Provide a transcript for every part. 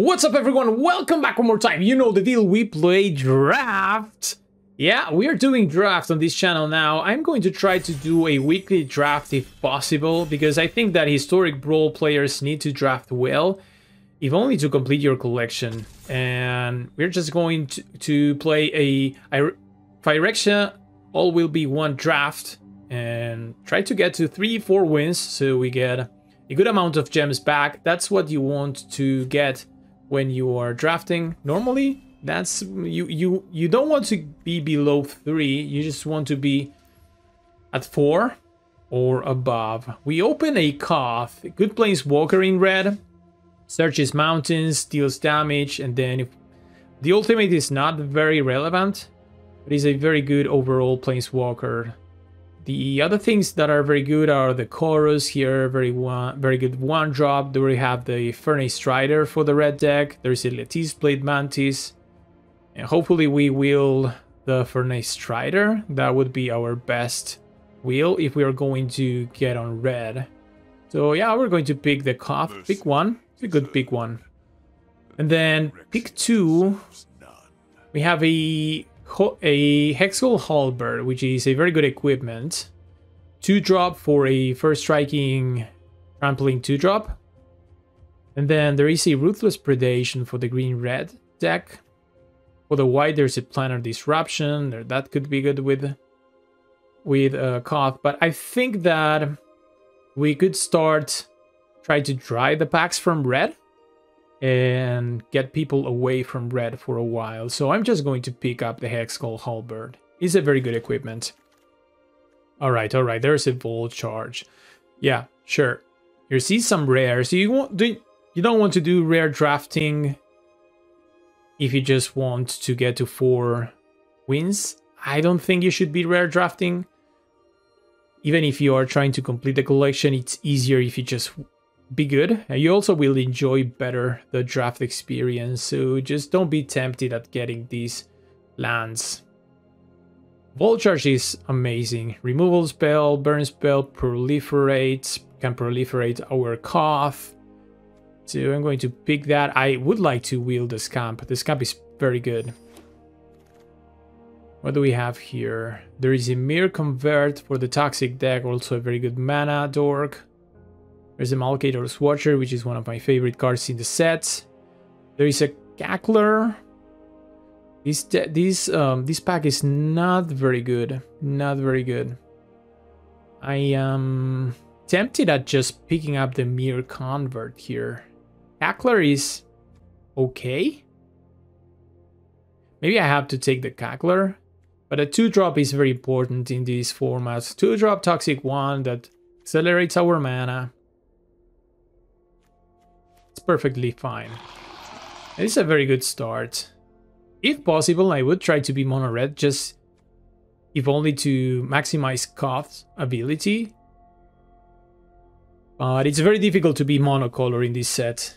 What's up, everyone? Welcome back one more time. You know the deal, we play draft. Yeah, we are doing draft on this channel now. I'm going to try to do a weekly draft if possible, because I think that historic brawl players need to draft well, if only to complete your collection. And we're just going to play a Phyrexia all will be one draft and try to get to 3-4 wins so we get a good amount of gems back. That's what you want to get when you are drafting normally. That's you don't want to be below 3. You just want to be at 4 or above. We open a Koth, good planeswalker in red, searches mountains, deals damage, and then if the ultimate is not very relevant, but is a very good overall planeswalker. The other things that are very good are the Chorus here, very good one drop. Then we have the Furnace Strider for the red deck. There's a Letis Blade Mantis. And hopefully we wheel the Furnace Strider. That would be our best wheel if we are going to get on red. So yeah, we're going to pick the Koth. Pick one. It's a good pick one. And then pick two. We have a Hexgold Halberd, which is a very good equipment. 2-drop for a first striking trampling 2-drop. And then there is a Ruthless Predation for the green-red deck. For the white, there's a Planar Disruption. That could be good with Koth. But I think that we could try to drive the packs from red and get people away from red for a while. So I'm just going to pick up the Hexgold Halberd. It's a very good equipment. All right, there's a Volt Charge. Yeah, sure. You see some rares. You don't want to do rare drafting if you just want to get to 4 wins. I don't think you should be rare drafting. Even if you are trying to complete the collection, it's easier if you just be good, and you also will enjoy better the draft experience, so just don't be tempted at getting these lands. Volt Charge is amazing. Removal spell, burn spell, proliferates, can proliferate our Koth. So I'm going to pick that. I would like to wield the Scamp. The Scamp is very good. What do we have here? There is a Mere Convert for the Toxic deck, also a very good mana dork. There's a Malkator's Watcher, which is one of my favorite cards in the set. There is a Cackler. This pack is not very good. Not very good. I am tempted at just picking up the Mere Convert here. Cackler is okay. Maybe I have to take the Cackler. But a 2-drop is very important in these formats. 2-drop Toxic 1 that accelerates our mana. Perfectly fine. It's a very good start. If possible, I would try to be mono red, just if only to maximize Koth's ability. But it's very difficult to be monocolor in this set.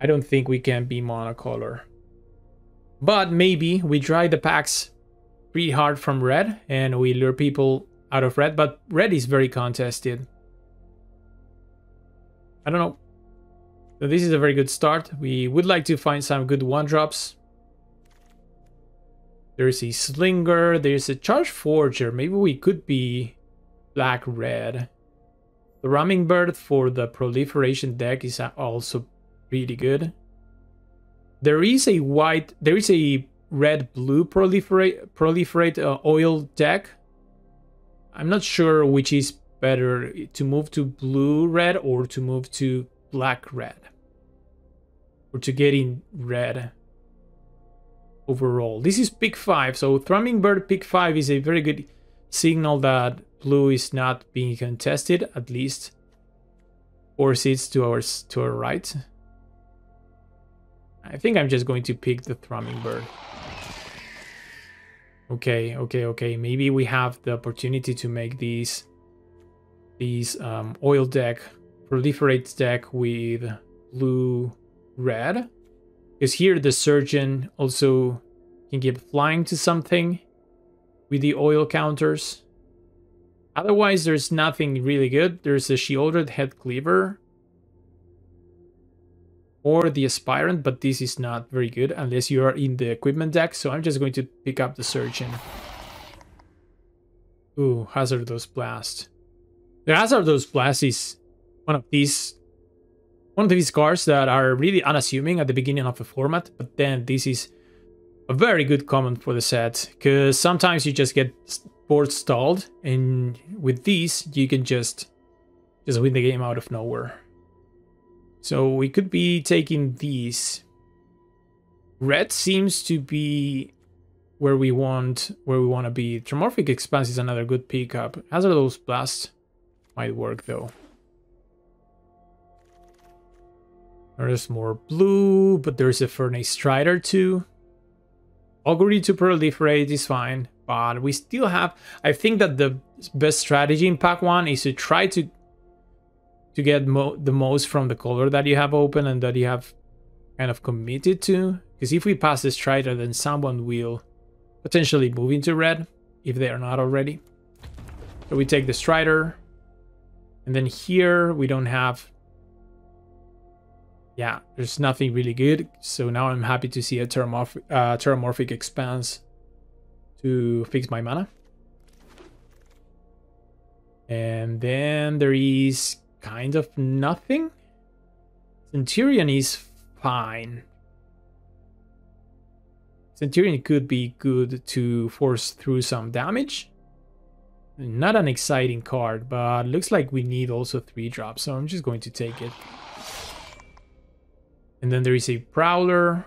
I don't think we can be monocolor. But maybe we try the packs pretty hard from red and we lure people out of red, but red is very contested. I don't know. So this is a very good start. We would like to find some good one-drops. There's a Slinger. There's a Charge Forger. Maybe we could be black-red. The Ramming Bird for the proliferation deck is also pretty good. There is a red-blue proliferate oil deck. I'm not sure which is better, to move to blue-red or to move to black-red. Or to get in red overall. This is pick 5, so Thrummingbird pick 5 is a very good signal that blue is not being contested, at least 4 seats to our right. I think I'm just going to pick the Thrummingbird. Okay. Maybe we have the opportunity to make these oil deck proliferate deck with blue-red, because here the Surgeon also can give flying to something with the oil counters. Otherwise, there's nothing really good. There's a Shielded Head Cleaver. or the Aspirant, but this is not very good unless you are in the equipment deck, so I'm just going to pick up the Surgeon. Ooh, Hazardous Blast. The Hazardous Blast is one of these cards that are really unassuming at the beginning of a format, but then this is a very good common for the set, because sometimes you just get board stalled, and with these you can just win the game out of nowhere. So we could be taking these. Red seems to be where we want to be. Terramorphic Expanse is another good pickup. Hazardous Blast might work though. There's more blue, but there's a Furnace Strider too. Augury to proliferate is fine, but we still have... I think that the best strategy in pack 1 is to try to get the most from the color that you have open and that you have kind of committed to. Because if we pass the Strider, then someone will potentially move into red, if they are not already. So we take the Strider. And then here we don't have... Yeah, there's nothing really good, so now I'm happy to see a Terramorphic Expanse to fix my mana. And then there is kind of nothing. Centurion is fine. Centurion could be good to force through some damage. Not an exciting card, but looks like we need also 3-drops, so I'm just going to take it. And then there is a Prowler.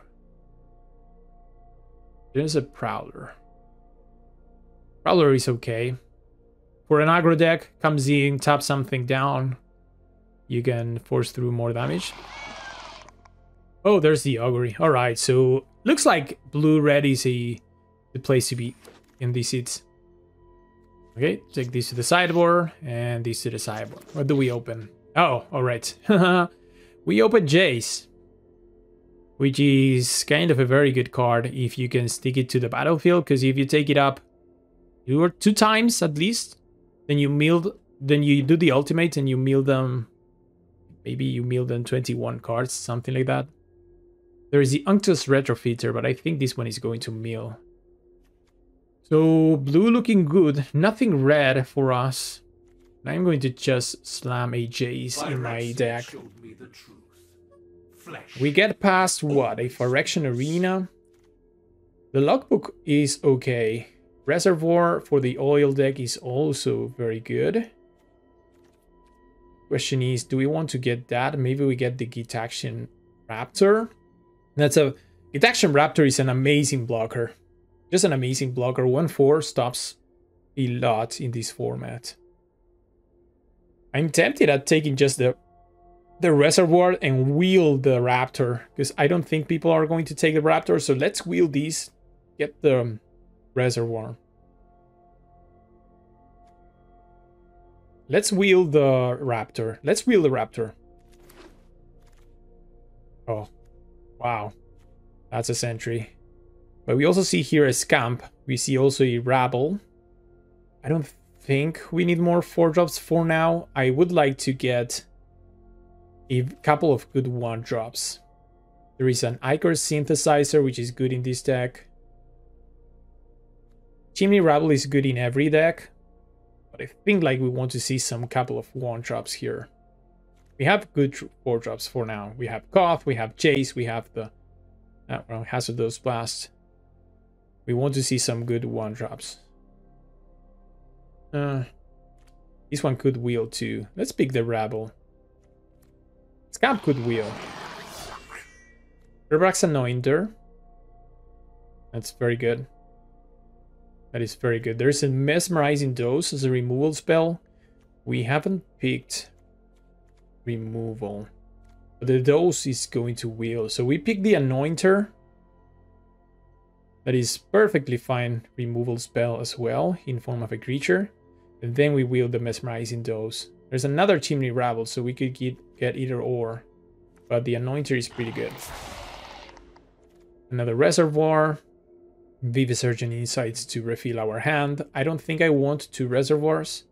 There's a Prowler. Prowler is okay. For an aggro deck, comes in, taps something down. You can force through more damage. Oh, there's the Augury. Alright, so looks like blue-red is the place to be in these seats. Okay, take this to the sideboard, and this to the sideboard. What do we open? Oh, alright. We open Jace, which is kind of a very good card if you can stick it to the battlefield, because if you take it up two times at least, then you milled, then you do the ultimate and you mill them, maybe you mill them 21 cards, something like that. There is the Unctus Retrofitter, but I think this one is going to mill. So blue looking good, nothing red for us. I'm going to just slam a Jace in my deck. We get past, what, a Phyrexian Arena? The Logbook is okay. Reservoir for the oil deck is also very good. Question is, do we want to get that? Maybe we get the Gitaxian Raptor. Gitaxian Raptor is an amazing blocker. Just an amazing blocker. 1-4 stops a lot in this format. I'm tempted at taking just the Reservoir and wheel the Raptor, because I don't think people are going to take the Raptor, so let's wheel these, get the Reservoir. Let's wheel the Raptor. Let's wheel the Raptor. Oh, wow. That's a sentry. But we also see here a Scamp. We see also a Rabble. I don't think we need more 4-drops for now. I would like to get a couple of good 1-drops. There is an Icar Synthesizer, which is good in this deck. Chimney Rabble is good in every deck, but I think like we want to see some couple of 1-drops here. We have good 4-drops for now. We have Koth, we have Jace, we have the Hazardous Blast. We want to see some good 1-drops. This one could wheel too. Let's pick the Rabble. Scamp could wheel. Rebrax Anointer. That's very good. That is very good. There's a Mesmerizing Dose as a removal spell. We haven't picked removal, but the Dose is going to wheel. So we pick the Anointer. That is perfectly fine removal spell as well, in form of a creature. And then we wield the Mesmerizing Dose. There's another Chimney Rabble, so we could get either or. But the Anointer is pretty good. Another Reservoir. Vivisurgeon Insights to refill our hand. I don't think I want 2 Reservoirs.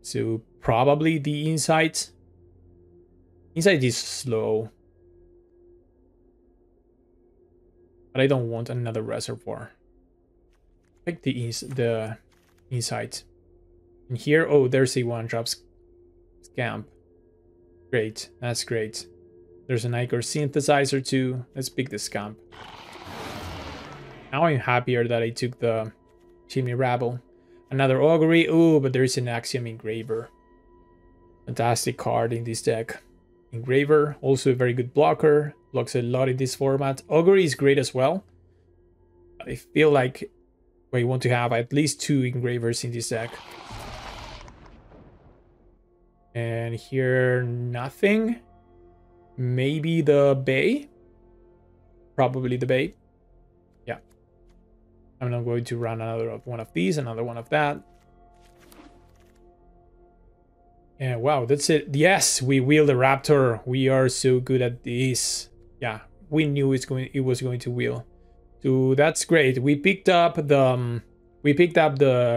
So probably the Insight. Insight is slow. But I don't want another reservoir. Like the insight. And here, oh, there's a one-drop Scamp. Great, that's great. There's an Ichor synthesizer too. Let's pick the Scamp. Now I'm happier that I took the Chimney Rabble. Another Augury. Oh, but there is an Axiom Engraver. Fantastic card in this deck. Engraver, also a very good blocker. Blocks a lot in this format. Augury is great as well. I feel like we want to have at least two Engravers in this deck. And here, nothing. Maybe the Bay? Probably the Bay. Yeah. I'm not going to run another one of these, another one of that. Yeah, wow, that's it. Yes, we wheel the Raptor. We are so good at this. Yeah, we knew it was going to wheel. So that's great. We picked up the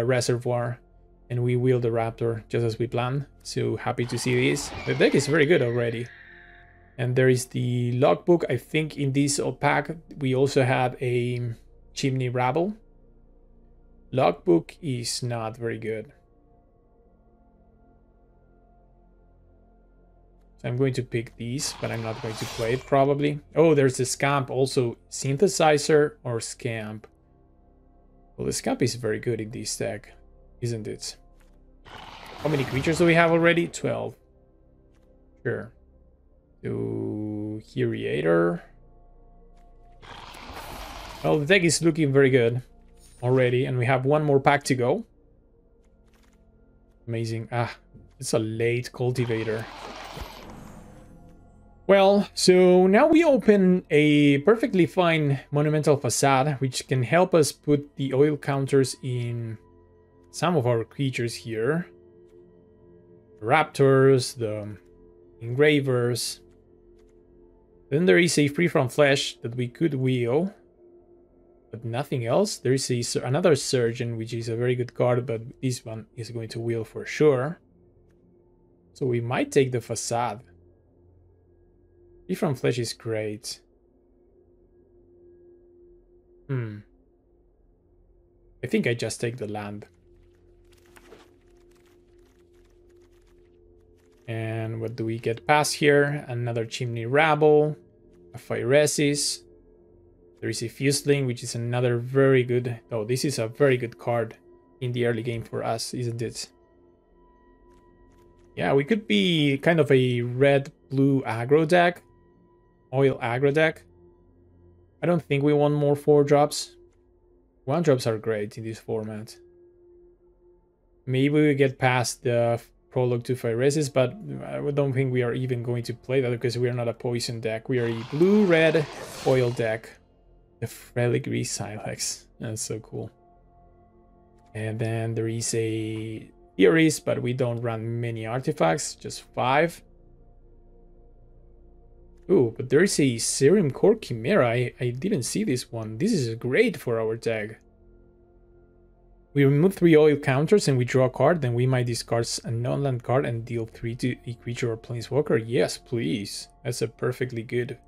reservoir, and we wheeled the Raptor just as we planned. So happy to see this. The deck is very good already. And there is the logbook. I think in this pack we also have a Chimney Rabble. Logbook is not very good. So I'm going to pick these, but I'm not going to play it probably. Oh, there's the Scamp also. Synthesizer or Scamp. Well, the Scamp is very good in this deck, isn't it? How many creatures do we have already? 12. Sure. So, Heriator. Well, the deck is looking very good already, and we have one more pack to go. Amazing. Ah, it's a late Cultivator. Well, so now we open a perfectly fine Monumental Facade, which can help us put the oil counters in some of our creatures here. The Raptors, the Engravers. Then there is a Free from Flesh that we could wheel, but nothing else. There is another Surgeon, which is a very good card, but this one is going to wheel for sure. So we might take the Facade. Free from Flesh is great. I think I just take the land. And what do we get past here? Another Chimney Rabble, a Phyrexia. There is a Fuseling, which is another very good... Oh, this is a very good card in the early game for us, isn't it? Yeah, we could be kind of a red-blue aggro deck. Oil aggro deck. I don't think we want more 4-drops. 1-drops are great in this format. Maybe we get past the Prologue to Phyrexia, but I don't think we are even going to play that because we are not a poison deck. We are a blue-red oil deck. The Feligree Silex. That's so cool. And then there is a Theories, but we don't run many artifacts, just 5. Ooh, but there is a Serum Core Chimera. I didn't see this one. This is great for our deck. We remove 3 oil counters and we draw a card, then we might discard a non-land card and deal 3 to a creature or planeswalker. Yes, please. That's a perfectly good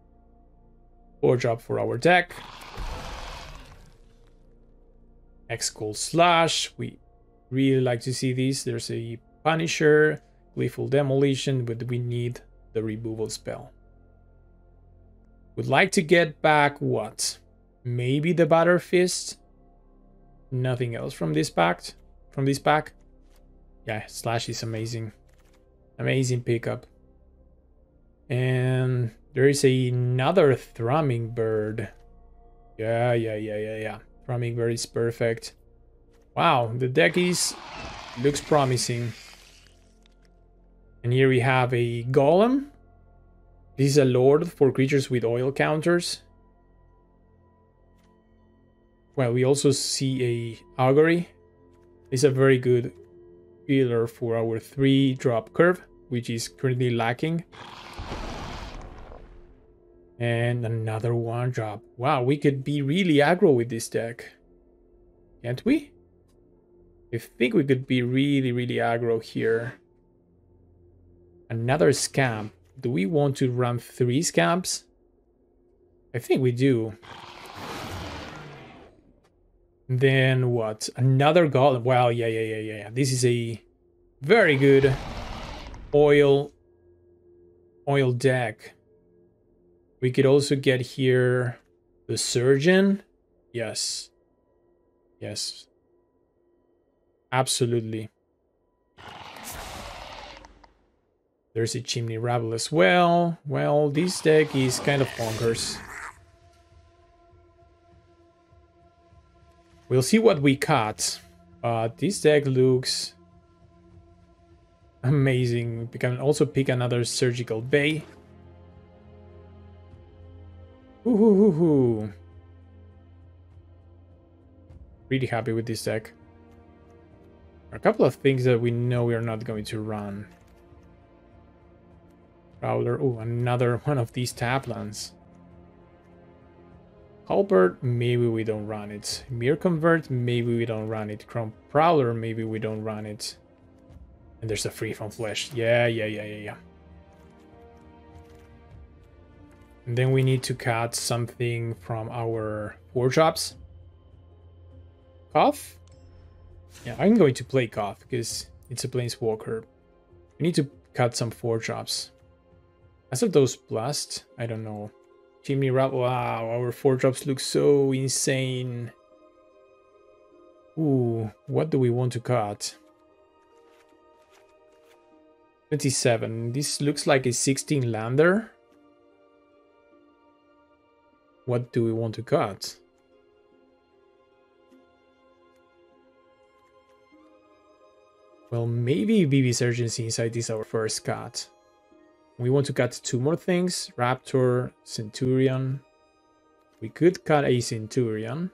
4-drop for our deck. Hexgold Slash. We really like to see this. There's a Punisher, Gleeful Demolition, but we need the removal spell. Would like to get back what? Maybe the Batter Fist? Nothing else from this pack. Yeah, Slash is amazing. Amazing pickup. And there is another Thrummingbird. Yeah. Thrummingbird is perfect. Wow, the deck looks promising. And here we have a Golem. This is a Lord for creatures with oil counters. Well, we also see a Augury. It's a very good healer for our 3-drop curve, which is currently lacking. And another 1-drop. Wow, we could be really aggro with this deck. Can't we? I think we could be really, really aggro here. Another Scamp. Do we want to run 3 Scamps? I think we do. Then what? Another golem. Well, yeah. This is a very good oil deck. We could also get here the Surgeon. Yes. Yes. Absolutely. There's a Chimney Rabble as well. Well, this deck is kind of bonkers. We'll see what we cut. This deck looks amazing. We can also pick another Surgical Bay. Ooh. Really happy with this deck. There are a couple of things that we know we are not going to run. Prowler. Oh, another one of these taplands. Halberd, maybe we don't run it. Mere Convert, maybe we don't run it. Chrome Prowler, maybe we don't run it. And there's a Free from Flesh. Yeah. And then we need to cut something from our workshops. Koth? Yeah, I'm going to play Koth because it's a planeswalker. We need to cut some workshops. As of those blast, I don't know. Chimney Rabble, wow, our 4-drops look so insane. Ooh, what do we want to cut? 27, this looks like a 16 lander. What do we want to cut? Well, maybe BB Surgeon's Insight is our first cut. We want to cut two more things, Raptor, Centurion. We could cut a Centurion.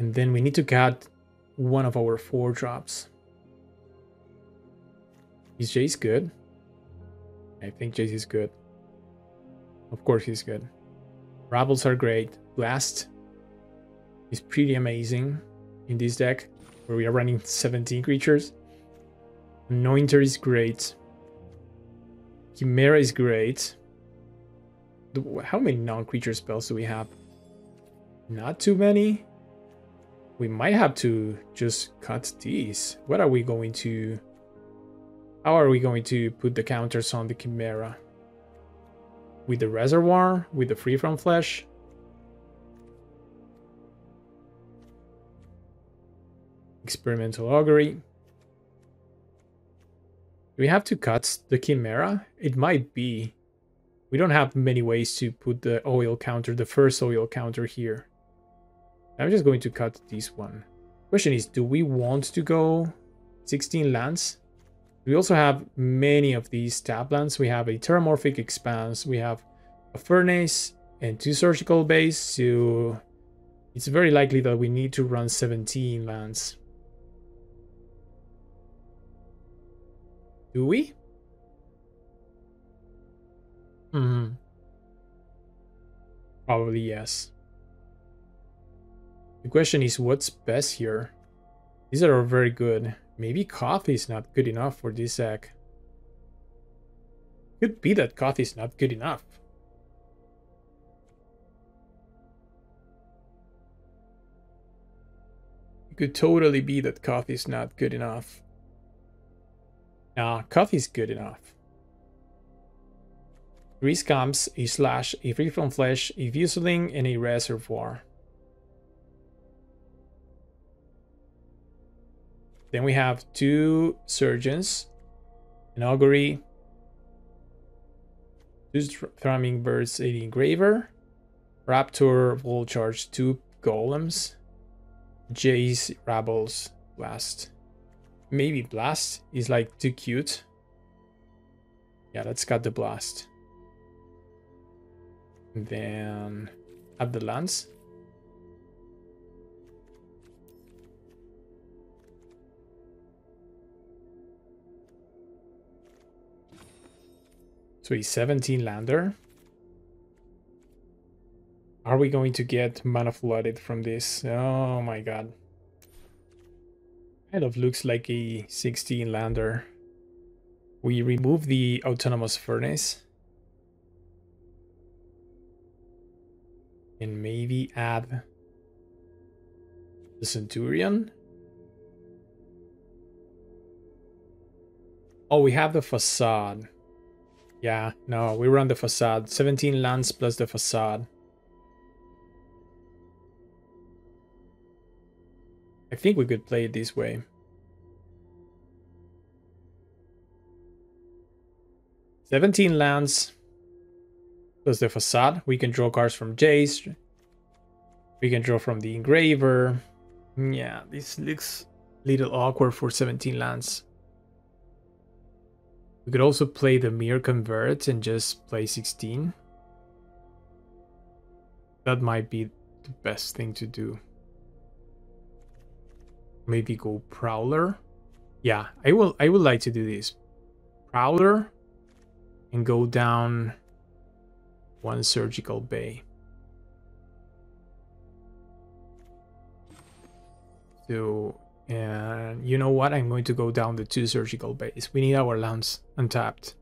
And then we need to cut one of our 4-drops. Is Jace good? I think Jace is good. Of course he's good. Rabbles are great. Blast is pretty amazing in this deck, where we are running 17 creatures. Anointer is great. Chimera is great. How many non-creature spells do we have? Not too many. We might have to just cut these. What are we going to... How are we going to put the counters on the Chimera? With the Reservoir? With the Free from Flesh? Experimental Augury. Do we have to cut the Chimera? It might be. We don't have many ways to put the oil counter, the first oil counter here. I'm just going to cut this one. Question is, do we want to go 16 lands? We also have many of these tap lands. We have a Terramorphic Expanse. We have a Furnace and 2 Surgical Bays. So it's very likely that we need to run 17 lands. Do we? Probably yes. The question is, what's best here? These are very good. Maybe Koth is not good enough for this deck. Could be that Koth is not good enough. It could totally be that Koth is not good enough. Nah, Koth is good enough. 3 Scamps, a Slash, a Free from Flesh, a Fuseling, and a Reservoir. Then we have 2 Surgeons, an Augury, 2 Thrumming Birds, an Engraver, Raptor, Volt Charge, 2 Golems, Jace, Rabbles, Blast. Maybe Blast is like too cute. Yeah, let's cut the Blast. And then add the lands. So a 17 lander. Are we going to get mana flooded from this? Oh my god. Kind of looks like a 16 lander. We remove the Autonomous Furnace. and maybe add the Centurion. Oh, we have the Facade. Yeah, no, we run the Facade. 17 lands plus the Facade. I think we could play it this way. . 17 lands plus the Facade. We can draw cards from Jace. We can draw from the Engraver. Yeah, this looks a little awkward for 17 lands. We could also play the Mere Convert and just play 16. That might be the best thing to do. Maybe go Prowler. Yeah, I would like to do this. Prowler. And go down one Surgical Bay. So, and you know what? I'm going to go down the 2 Surgical Bays. We need our lands untapped.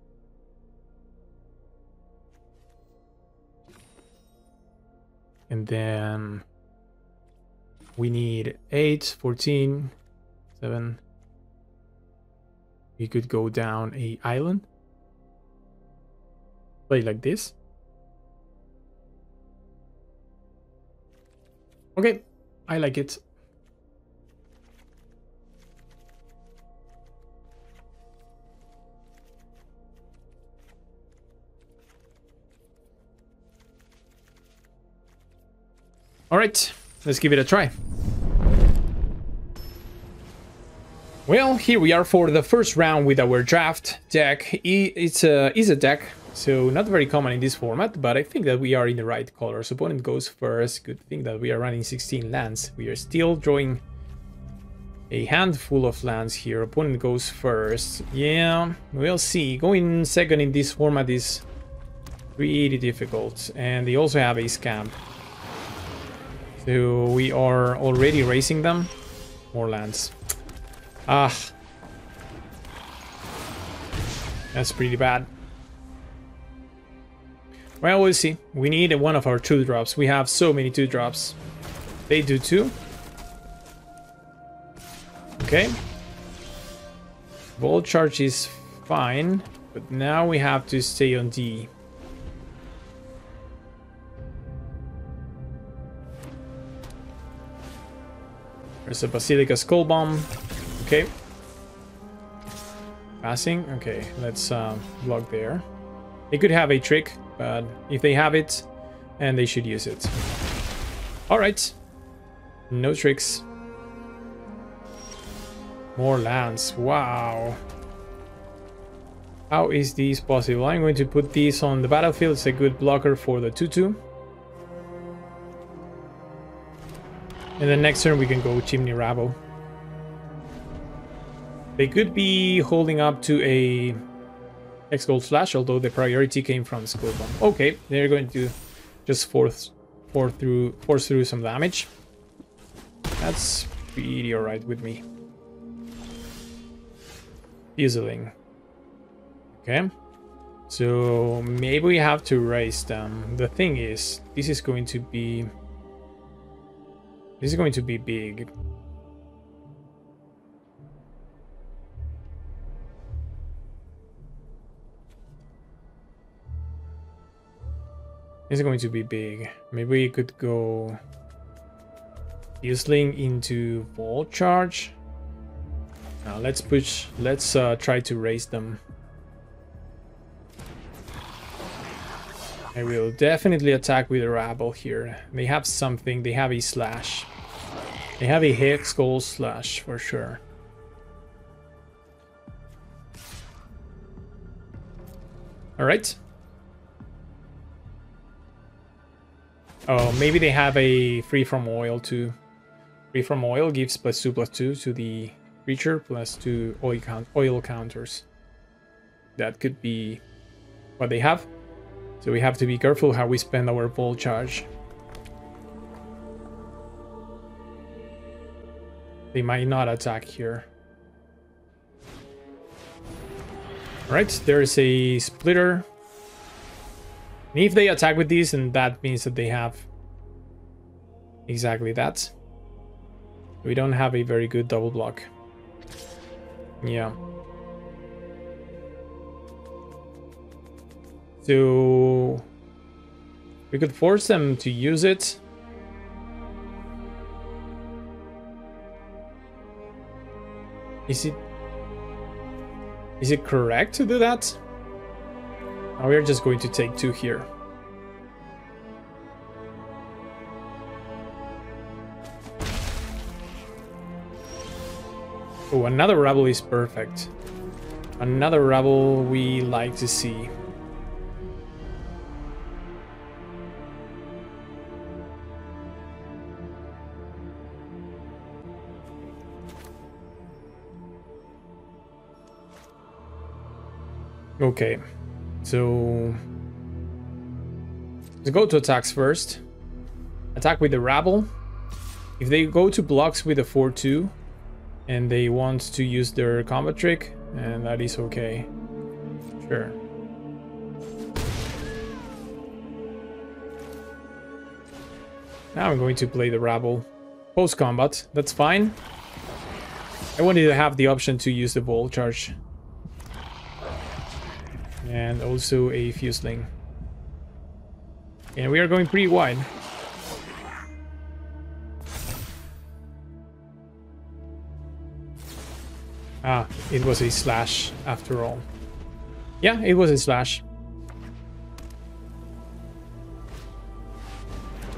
And then we need 8, 14, 7. We could go down a island. Play like this. Okay, I like it. All right, let's give it a try. Well, here we are for the first round with our draft deck. It's a deck. So not very common in this format, but I think that we are in the right colors. Opponent goes first. Good thing that we are running 16 lands. We are still drawing a handful of lands here. Opponent goes first. Yeah, we'll see. Going second in this format is pretty difficult. And they also have a Scamp. So we are already racing them. More lands. Ah. That's pretty bad. Well, we'll see. We need one of our 2-drops. We have so many 2-drops. They do too. Okay. Volt Charge is fine. But now we have to stay on D. There's a Basilica Skull Bomb. Okay. Passing. Okay, let's block there. They could have a trick. But if they have it, and they should use it. Alright. No tricks. More lands. Wow. How is this possible? I'm going to put these on the battlefield. It's a good blocker for the 2-2. And then next turn we can go Chimney Rabble. They could be holding up to a Hexgold Slash, although the priority came from Skull Bomb. Okay, they're going to just force through some damage. That's pretty alright with me. Fuseling. Okay. So maybe we have to raise them. The thing is, this is going to be big. It's going to be big. Maybe we could go Fuseling into Volt Charge. Now let's push. Let's try to raise them. I will definitely attack with a Rabble here. They have something. They have a Slash. They have a Hexgold Slash for sure. All right. Oh, maybe they have a Free from Oil too. Free from Oil gives +2/+2 to the creature, +2 oil counters. That could be what they have. So we have to be careful how we spend our Volt Charge. They might not attack here. Alright, there is a Splitter. And if they attack with these, and that means that they have exactly that. We don't have a very good double block. Yeah. So we could force them to use it. Is it correct to do that? Now we are just going to take two here. Oh, another rabble is perfect. Another rabble we like to see. Okay, so let's go to attacks first. Attack with the rabble. If they go to blocks with a 4-2 and they want to use their combat trick, and that is okay. Sure. Now I'm going to play the rabble post-combat. That's fine. I wanted to have the option to use the Volt Charge. And also a Fuseling. And we are going pretty wide. Ah, it was a slash after all. Yeah, it was a slash.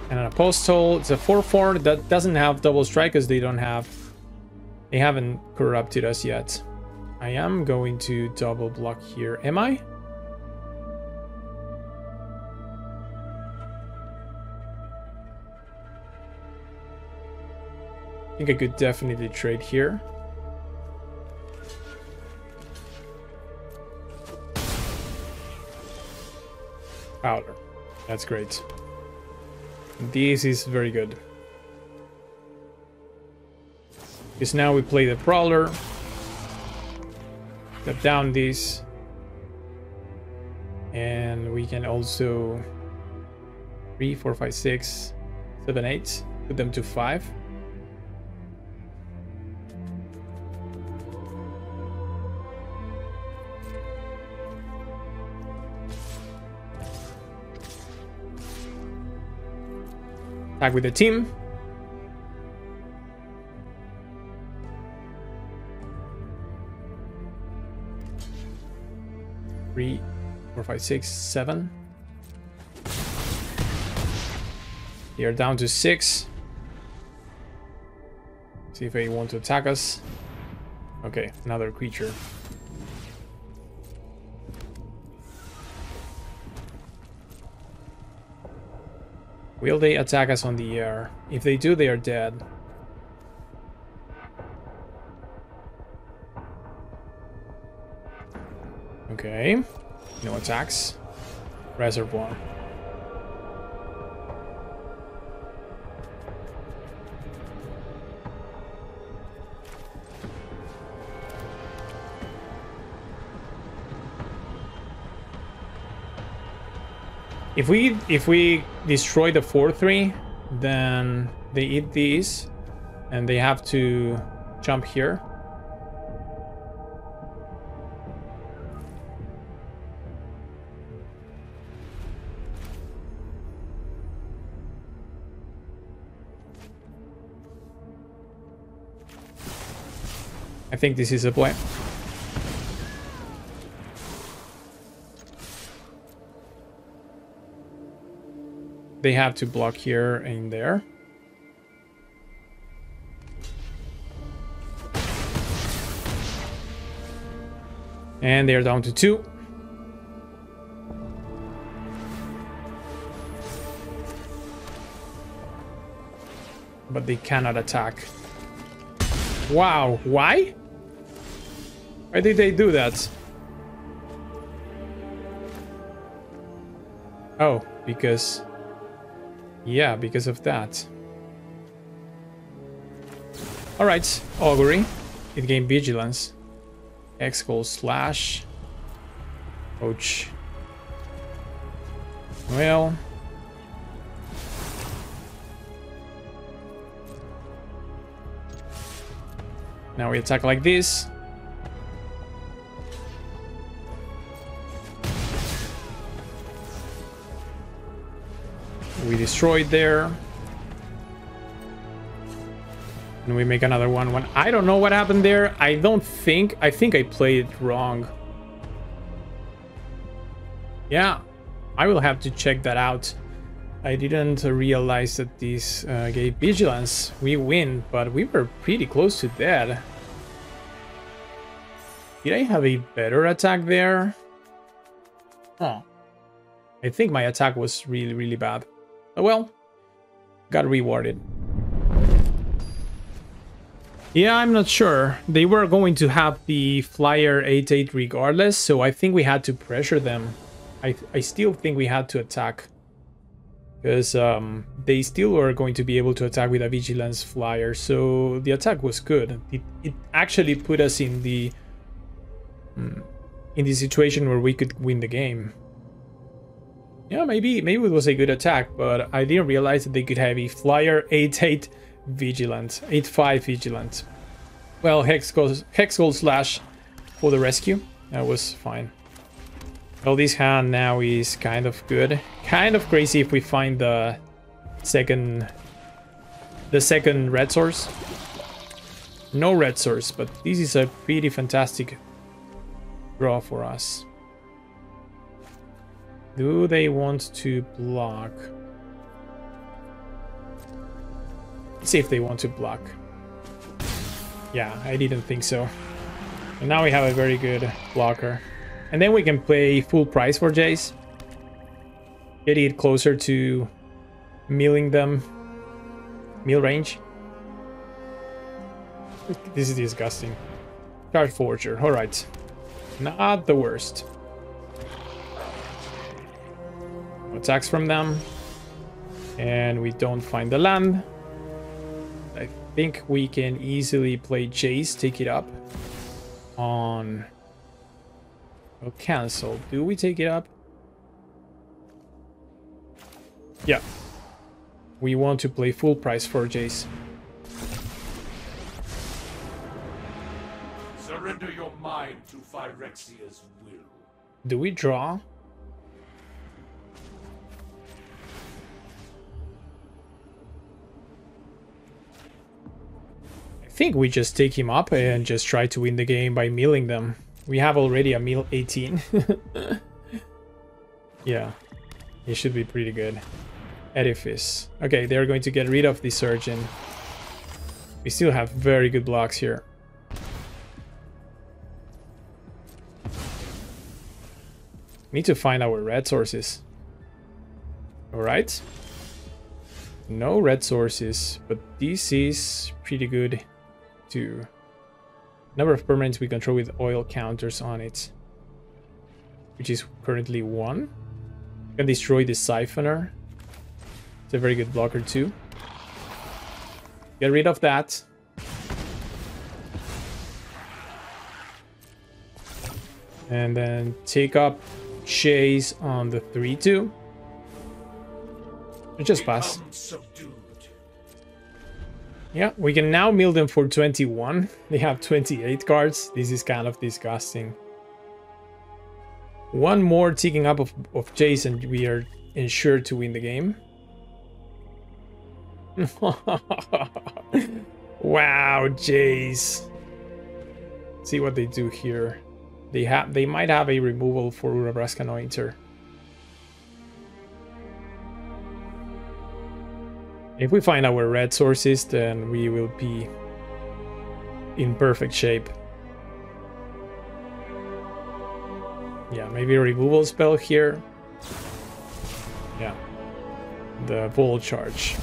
And an Apostle. It's a 4-4 that doesn't have double strike because they don't have... They haven't corrupted us yet. I am going to double block here. Am I? I think I could definitely trade here. Prowler. That's great. This is very good. Because now we play the Prowler. Step down these. And we can also... 3, 4, 5, 6, 7, 8. Put them to 5. Attack with the team. Three, four, five, six, seven. They are down to 6. See if they want to attack us. Okay, another creature. Will they attack us on the air? If they do, they are dead. Okay. No attacks. Reservoir. If we destroy the 4-3, then they eat these and they have to jump here. I think this is a play. They have to block here and there. And they are down to 2. But they cannot attack. Wow, why? Why did they do that? Oh, because... Yeah, because of that. Alright, Augury. It gained vigilance. Hexgold Slash. Ouch. Well. Now we attack like this. We destroyed there. And we make another one. I don't know what happened there. I think I played it wrong. Yeah, I will have to check that out. I didn't realize that this gave vigilance. We win, but we were pretty close to that. Did I have a better attack there? Huh. I think my attack was really, really bad. Oh well, got rewarded. Yeah, I'm not sure. They were going to have the flyer 8-8 regardless, so I think we had to pressure them. I still think we had to attack. Because they still were going to be able to attack with a Vigilance flyer, so the attack was good. It actually put us in the situation where we could win the game. Yeah, maybe it was a good attack, but I didn't realize that they could have a flyer 8-8 Vigilant, 8-5 Vigilant. Well, Hexgold Slash for the rescue. That was fine. Well, this hand now is kind of good. Kind of crazy if we find the second red source. No red source, but this is a pretty fantastic draw for us. Do they want to block? See if they want to block. Yeah, I didn't think so. And now we have a very good blocker. And then we can play full price for Jace. Get it closer to milling them. Mill range. This is disgusting. Charge Forger. Alright. Not the worst. Attacks from them. And we don't find the land. I think we can easily play Jace, take it up on... We'll cancel. Do we take it up? Yeah. We want to play full price for Jace. Surrender your mind to Phyrexia's will. Do we draw? I think we just take him up and just try to win the game by milling them. We have already a meal 18. Yeah, it should be pretty good. Edifice. Okay, they're going to get rid of the Surgeon. We still have very good blocks here. Need to find our red sources. Alright. No red sources, but this is pretty good. Two. Number of permanents we control with oil counters on it, which is currently 1. Can destroy the Siphoner. It's a very good blocker too. Get rid of that. And then take up Chase on the 3-2. Just pass. Yeah, we can now mill them for 21. They have 28 cards. This is kind of disgusting. One more ticking up of Jace and we are ensured to win the game. Wow, Jace. See what they do here. They might have a removal for Urabrask Anointer. If we find our red sources, then we will be in perfect shape. Yeah, maybe a removal spell here. Yeah. The Volt Charge.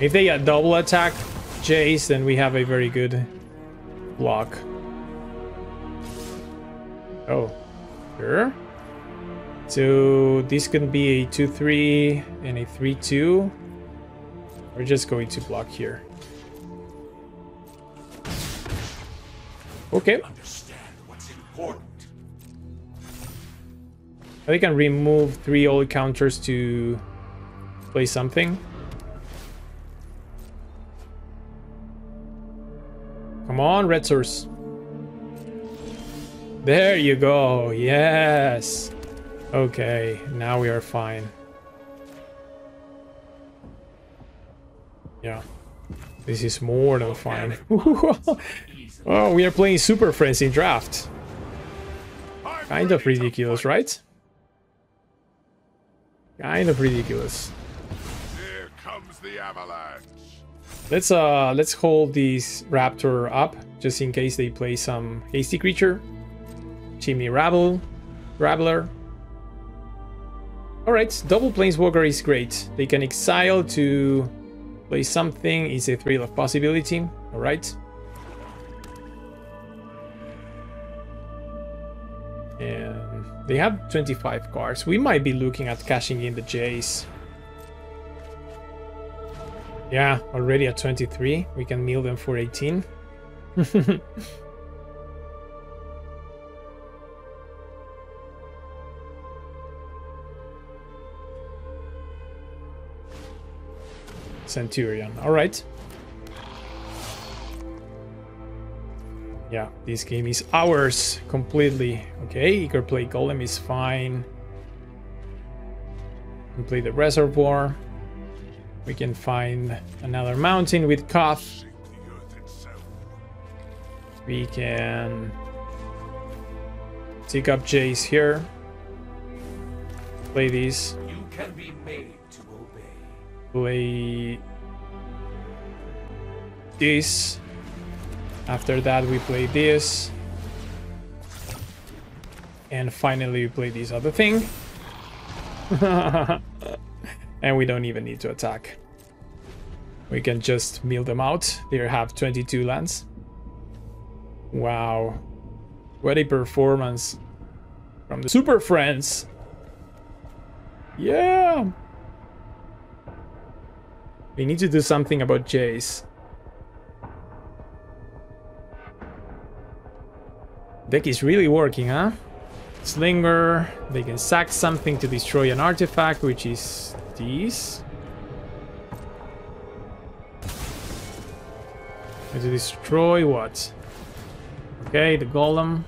If they double attack Jace, then we have a very good block. Oh, sure. So this can be a 2-3 and a 3-2. We're just going to block here. Okay. They can remove 3 old counters to play something. Come on, red source. There you go. Yes. Okay, now we are fine. Yeah, this is more than fine. Oh, we are playing Super Friends in draft. Kind of ridiculous, right? Kind of ridiculous. Here comes the avalanche. Let's hold this raptor up just in case they play some hasty creature. Chimney Rabble, Rabbler. All right, double planeswalker is great. They can exile to play something. It's a thrill of possibility. All right. And they have 25 cards. We might be looking at cashing in the Jace. Yeah, already at 23. We can mill them for 18. Centurion. All right. Yeah, this game is ours completely. Okay, eager play Golem is fine. Complete the reservoir. We can find another mountain with Koth. We can take up Jace here. Play this. You can be made to obey. Play this. After that, we play this. And finally, we play this other thing. And we don't even need to attack. We can just mill them out. They have 22 lands. Wow. What a performance from the Super Friends. Yeah. We need to do something about Jace. Deck is really working, huh? Slinger, they can sack something to destroy an artifact, which is this. And to destroy what? Okay, the Golem.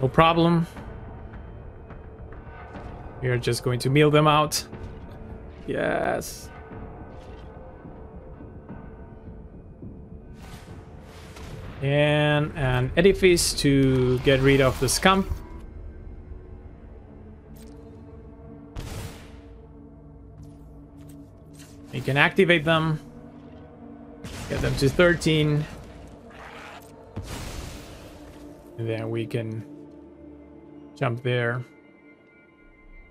No problem. We are just going to mill them out. Yes. And an Edifice to get rid of the Scamp. You can activate them. Get them to 13. And then we can jump there.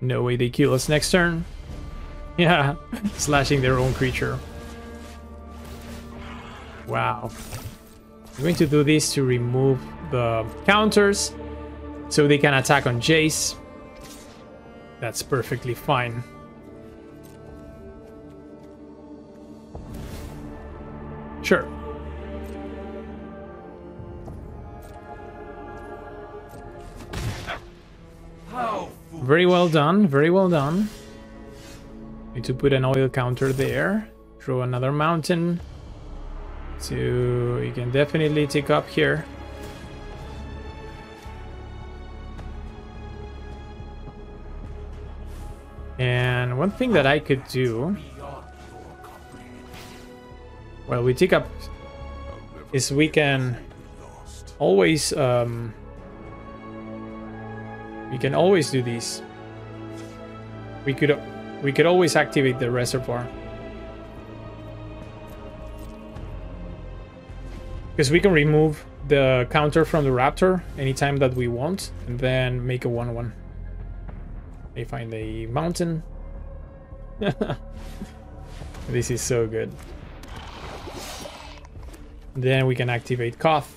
No way they kill us next turn. Yeah, slashing their own creature. Wow. I'm going to do this to remove the counters so they can attack on Jace. That's perfectly fine. Sure. Very well done, very well done. Need to put an oil counter there. Draw another mountain. So you can definitely take up here. And one thing that I could do while we take up is we can always do this. We could always activate the reservoir. Because we can remove the counter from the raptor anytime that we want, and then make a 1/1. They find a mountain. This is so good. Then we can activate Koth.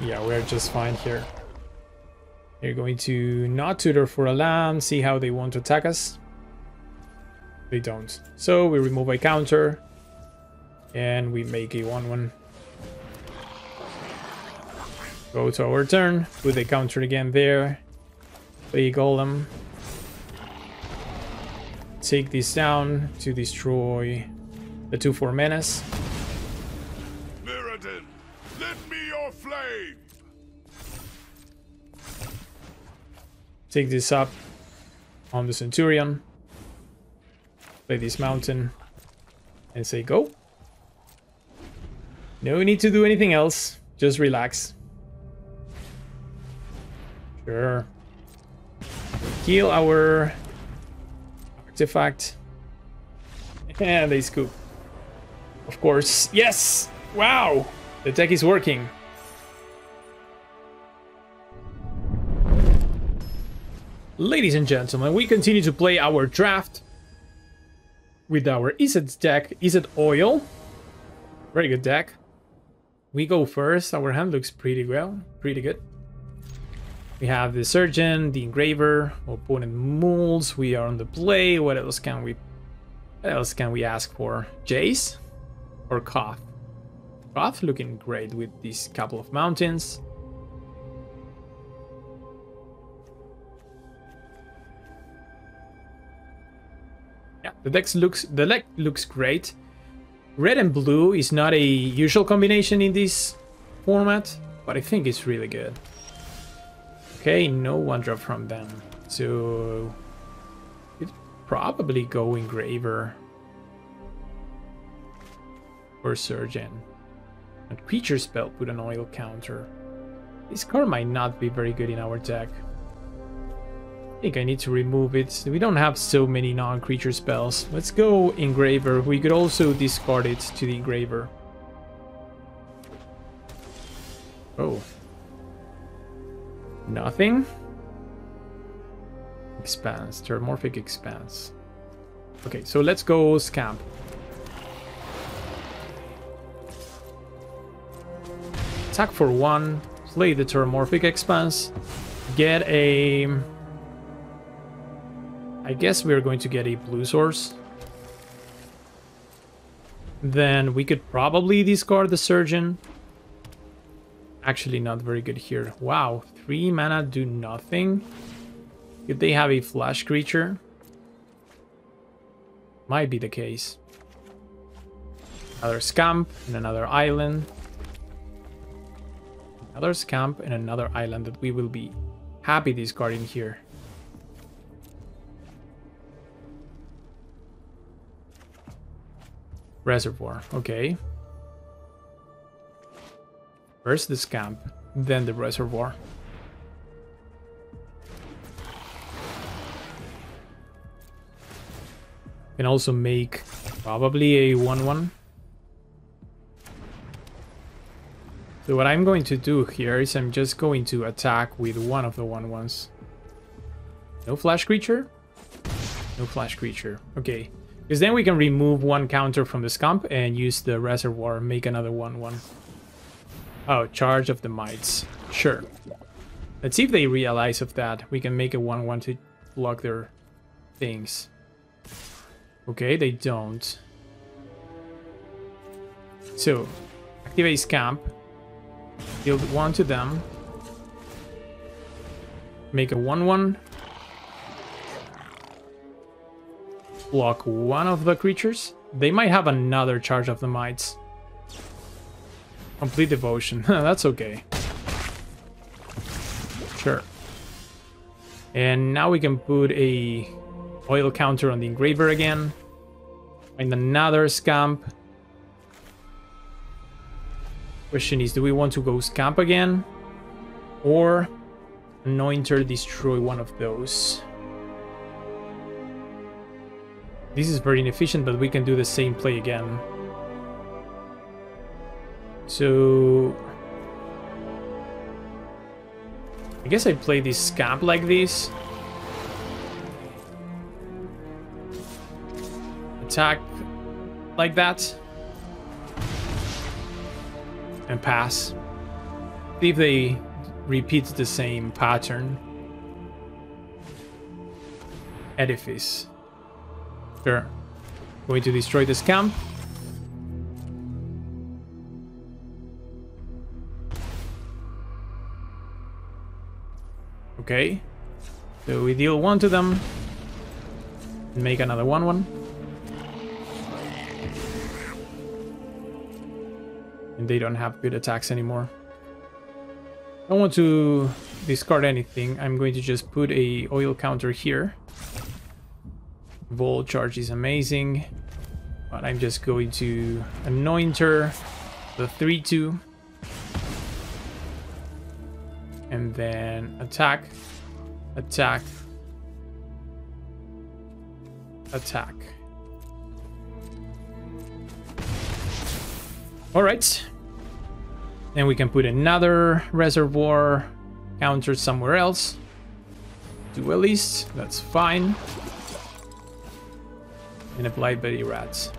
Yeah, we're just fine here. They're going to not tutor for a land, see how they want to attack us. They don't. So we remove a counter. And we make a 1/1. Go to our turn. Put the counter again there. Play Golem. Take this down to destroy The 2/4 menace. Mirrodin, lend me your flame. Take this up on the Centurion. Play this mountain and say go. No need to do anything else. Just relax. Sure. Heal our artifact. And they scoop. Of course. Yes! Wow! The tech is working. Ladies and gentlemen, we continue to play our draft with our Izzet deck. Izzet Oil. Very good deck. We go first. Our hand looks pretty well. Pretty good. We have the Surgeon, the Engraver, opponent Mules. We are on the play. What else can we ask for? Jace or Koth? Koth looking great with these couple of mountains. Yeah, the deck looks great. Red and blue is not a usual combination in this format, but I think it's really good. Okay, no one drop from them. So probably go Engraver or Surgeon. A creature spell with an oil counter. This card might not be very good in our deck. I think I need to remove it. We don't have so many non-creature spells. Let's go Engraver. We could also discard it to the Engraver. Oh. Nothing. Expanse, Terramorphic Expanse. Okay, so let's go Scamp. Attack for 1, play the Terramorphic Expanse, get a... I guess we're going to get a blue source. Then we could probably discard the Surgeon. Actually not very good here. Wow, 3 mana do nothing. If they have a flash creature, might be the case. Another Scamp and another island. Another Scamp and another island that we will be happy discarding here. Reservoir, okay. First the Scamp, then the Reservoir. Can also make probably a 1/1. So what I'm going to do here is I'm just going to attack with one of the 1/1s. No flash creature? No flash creature. Okay. Because then we can remove one counter from the Scamp and use the Reservoir and make another 1/1. Oh, Charge of the Mites. Sure. Let's see if they realize of that. We can make a 1/1 to block their things. Okay, they don't. So, activate Scamp. Deal 1 to them. Make a 1/1. Block one of the creatures. They might have another Charge of the Mites. Complete Devotion. That's okay. Sure. And now we can put a... oil counter on the Engraver again. Find another Scamp. Question is, do we want to go Scamp again? Or Anointer, destroy one of those. This is very inefficient, but we can do the same play again. So... I guess I play this Scamp like this. Attack like that and pass. See if they repeat the same pattern. Edifice. Sure. Going to destroy this camp. Okay. So we deal 1 to them and make another 1/1. they don't have good attacks anymore. I don't want to discard anything. I'm going to just put a oil counter here. Volt Charge is amazing. But I'm just going to Anointer the 3-2. And then attack. Attack. Attack. Alright. Then we can put another reservoir counter somewhere else. Duelist, that's fine. And apply Bloody Rats.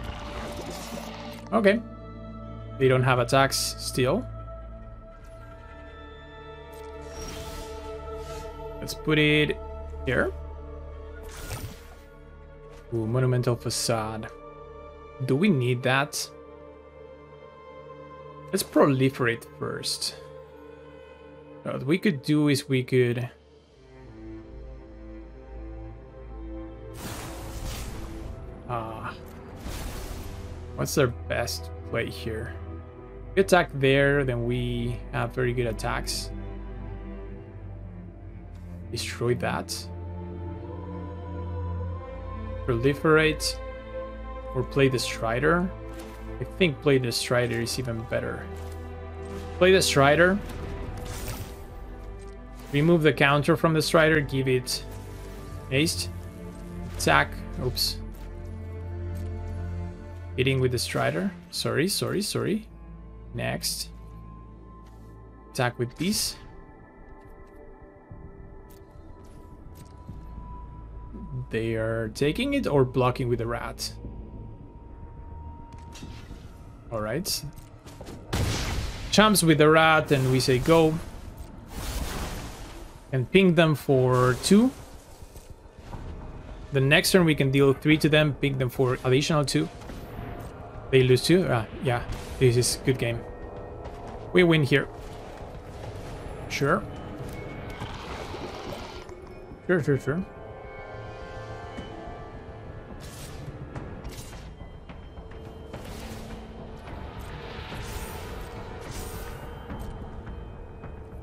Okay. They don't have attacks still. Let's put it here. Ooh, Monumental Facade. Do we need that? Let's proliferate first. So what we could do is we could... what's their best play here? We attack there, then we have very good attacks. Destroy that. Proliferate. Or play the Strider. I think play the Strider is even better. Play the Strider. Remove the counter from the Strider. Give it haste. Attack. Oops. Hitting with the Strider. Sorry. Next. Attack with these. They are taking it or blocking with the rat. Alright. Chumps with the rat and we say go. And ping them for 2. The next turn we can deal 3 to them, ping them for additional 2. They lose 2. Yeah, this is a good game. We win here. Sure.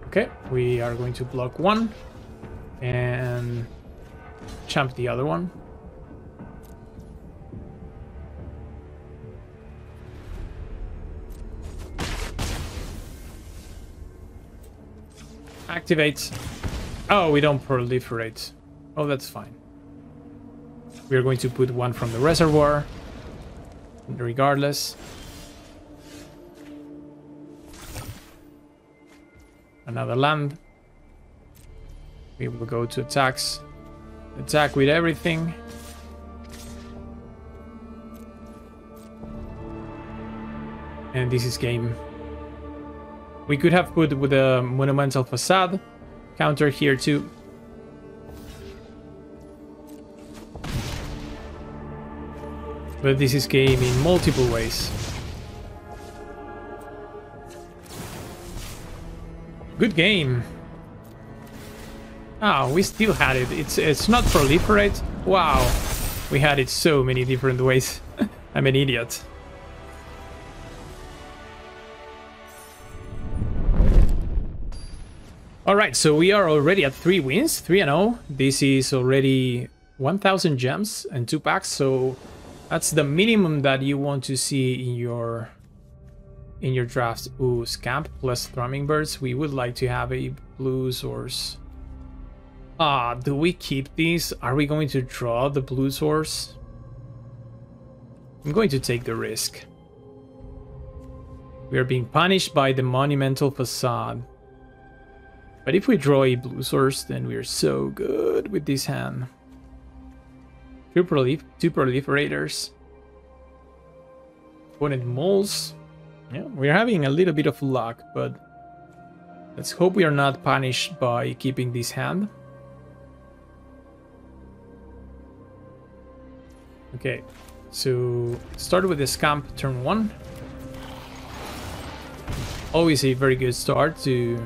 Okay, we are going to block one and champ the other one. Activate. Oh, we don't proliferate. Oh, that's fine. We are going to put one from the reservoir, regardless. Another land. We will go to attacks. Attack with everything. And this is game. We could have put with a Monumental Facade counter here too. But this is game in multiple ways. Good game. Ah, we still had it. It's not proliferate. Wow. We had it so many different ways. I'm an idiot. Alright, so we are already at 3 wins, 3-0. This is already 1,000 gems and 2 packs, so that's the minimum that you want to see in your... in your drafts. Ooh, Scamp plus Thrummingbirds. We would like to have a blue source. Ah, do we keep these? Are we going to draw the blue source? I'm going to take the risk. We are being punished by the Monumental Facade. But if we draw a blue source, then we are so good with this hand. Two proliferators. Opponent moles. Yeah, we're having a little bit of luck, but let's hope we are not punished by keeping this hand. Okay, so start with the Scamp turn 1. Always a very good start to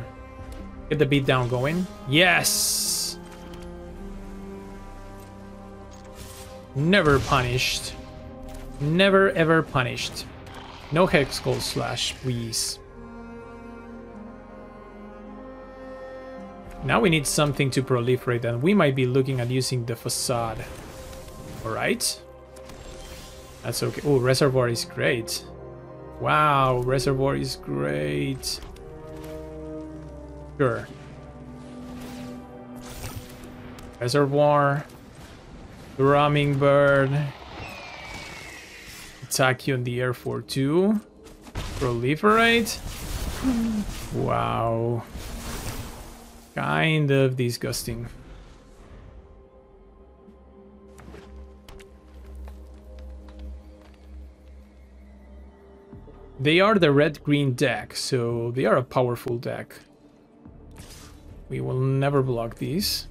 get the beatdown going. Yes! Never punished. Never ever punished. No Hexgold Slash, please. Now we need something to proliferate, and we might be looking at using the facade. Alright. That's okay. Oh, Reservoir is great. Wow, Reservoir is great. Sure. Reservoir. Ramming Bird. Attack you on the air for 2. Proliferate. Wow. Kind of disgusting. They are the red-green deck, so they are a powerful deck. We will never block these.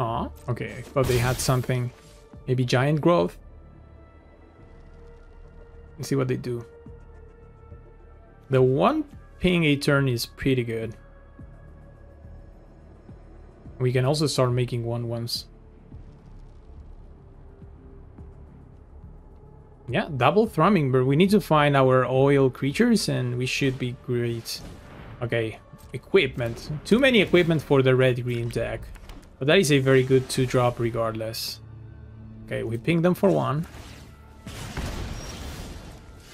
Aw, okay, I thought they had something. Maybe Giant Growth? Let's see what they do. The 1-ping a turn is pretty good. We can also start making 1/1s. Yeah, double Thrummingbird. We need to find our oil creatures and we should be great. Okay, equipment. Too many equipment for the red-green deck. But that is a very good 2-drop regardless. Okay, we ping them for 1.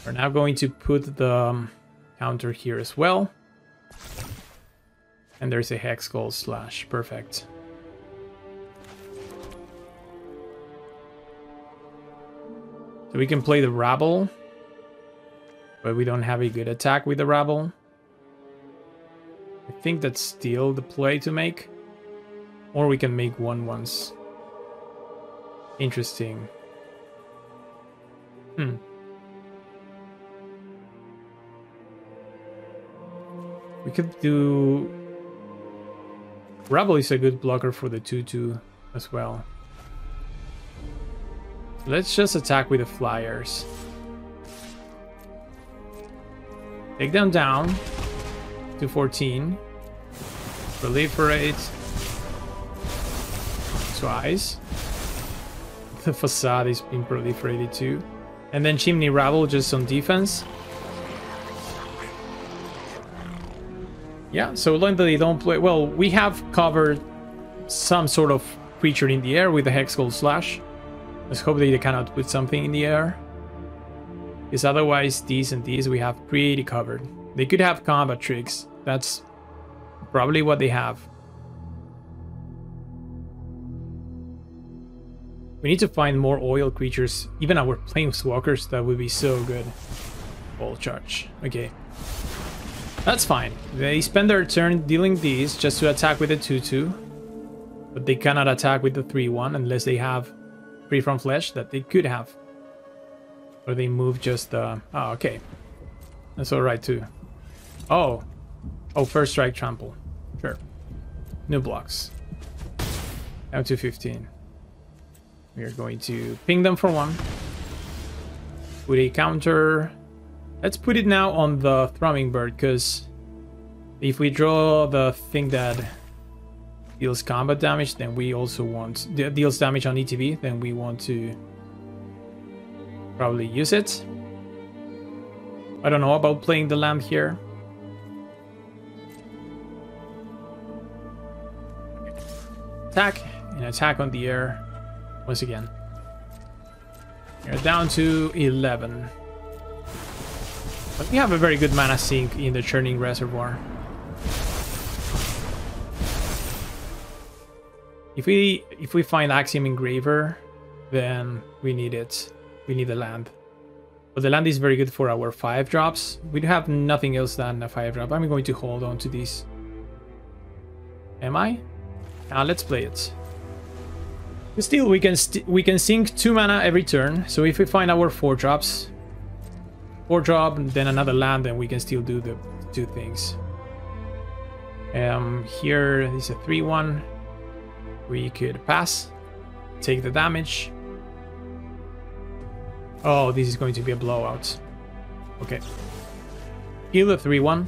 We're now going to put the counter here as well. And there's a Hexgold Slash. Perfect. So we can play the Rabble. But we don't have a good attack with the Rabble. I think that's still the play to make. Or we can make 1/1s. Interesting. Hmm. We could do... Rabble is a good blocker for the 2-2 as well. Let's just attack with the flyers. Take them down to 14. Proliferate. Twice. The facade is being proliferated too. And then Chimney Rabble just on defense. Yeah, so long that they don't play... Well, we have covered some sort of creature in the air with the Hexgold Slash. Let's hope they cannot put something in the air. Because otherwise, these and these we have pretty covered. They could have combat tricks. That's probably what they have. We need to find more oil creatures. Even our planeswalkers, that would be so good. Volt Charge. Okay. That's fine. They spend their turn dealing these just to attack with the 2-2. But they cannot attack with the 3-1 unless they have Free from Flesh, that they could have. Or they move just the... Oh, okay. That's alright too. Oh. Oh, first strike trample. Sure. New blocks. Down to 15. We are going to ping them for 1. Put a counter. Let's put it now on the Thrummingbird, because if we draw the thing that deals combat damage, then we also want... deals damage on ETB, then we want to probably use it. I don't know about playing the lamp here. Attack and attack on the air. Once again, we're down to 11. But we have a very good mana sink in the Churning Reservoir. If we find Axiom Engraver, then we need it. We need the land. But the land is very good for our 5-drops. We have nothing else than a 5-drop. I'm going to hold on to these. Am I? Now let's play it. Still, we can sink 2 mana every turn, so if we find our 4-drops, 4-drop, then another land, then we can still do the 2 things. Here is a 3-1. We could pass, take the damage. Oh, this is going to be a blowout. Okay. Heal the 3-1.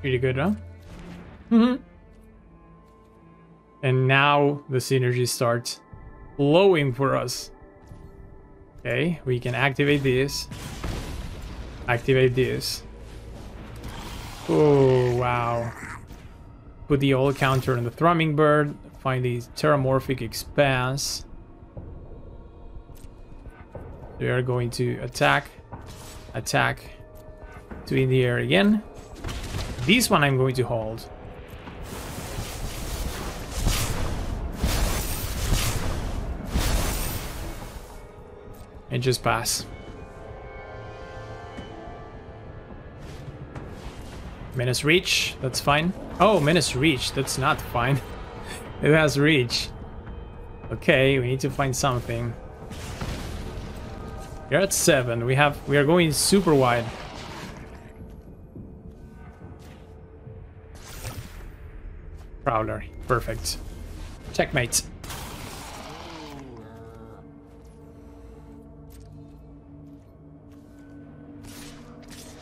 Pretty good, huh? Mm-hmm. And now the synergy starts flowing for us. Okay, we can activate this. Activate this. Oh, wow. Put the old counter on the Thrummingbird. Find the Terramorphic Expanse. We are going to attack. Attack. Two in the air again. This one I'm going to hold. And just pass. Menace Reach, that's fine. Oh, Menace Reach, that's not fine. It has Reach. Okay, we need to find something. We're at 7. We are going super wide. Prowler, perfect. Checkmate.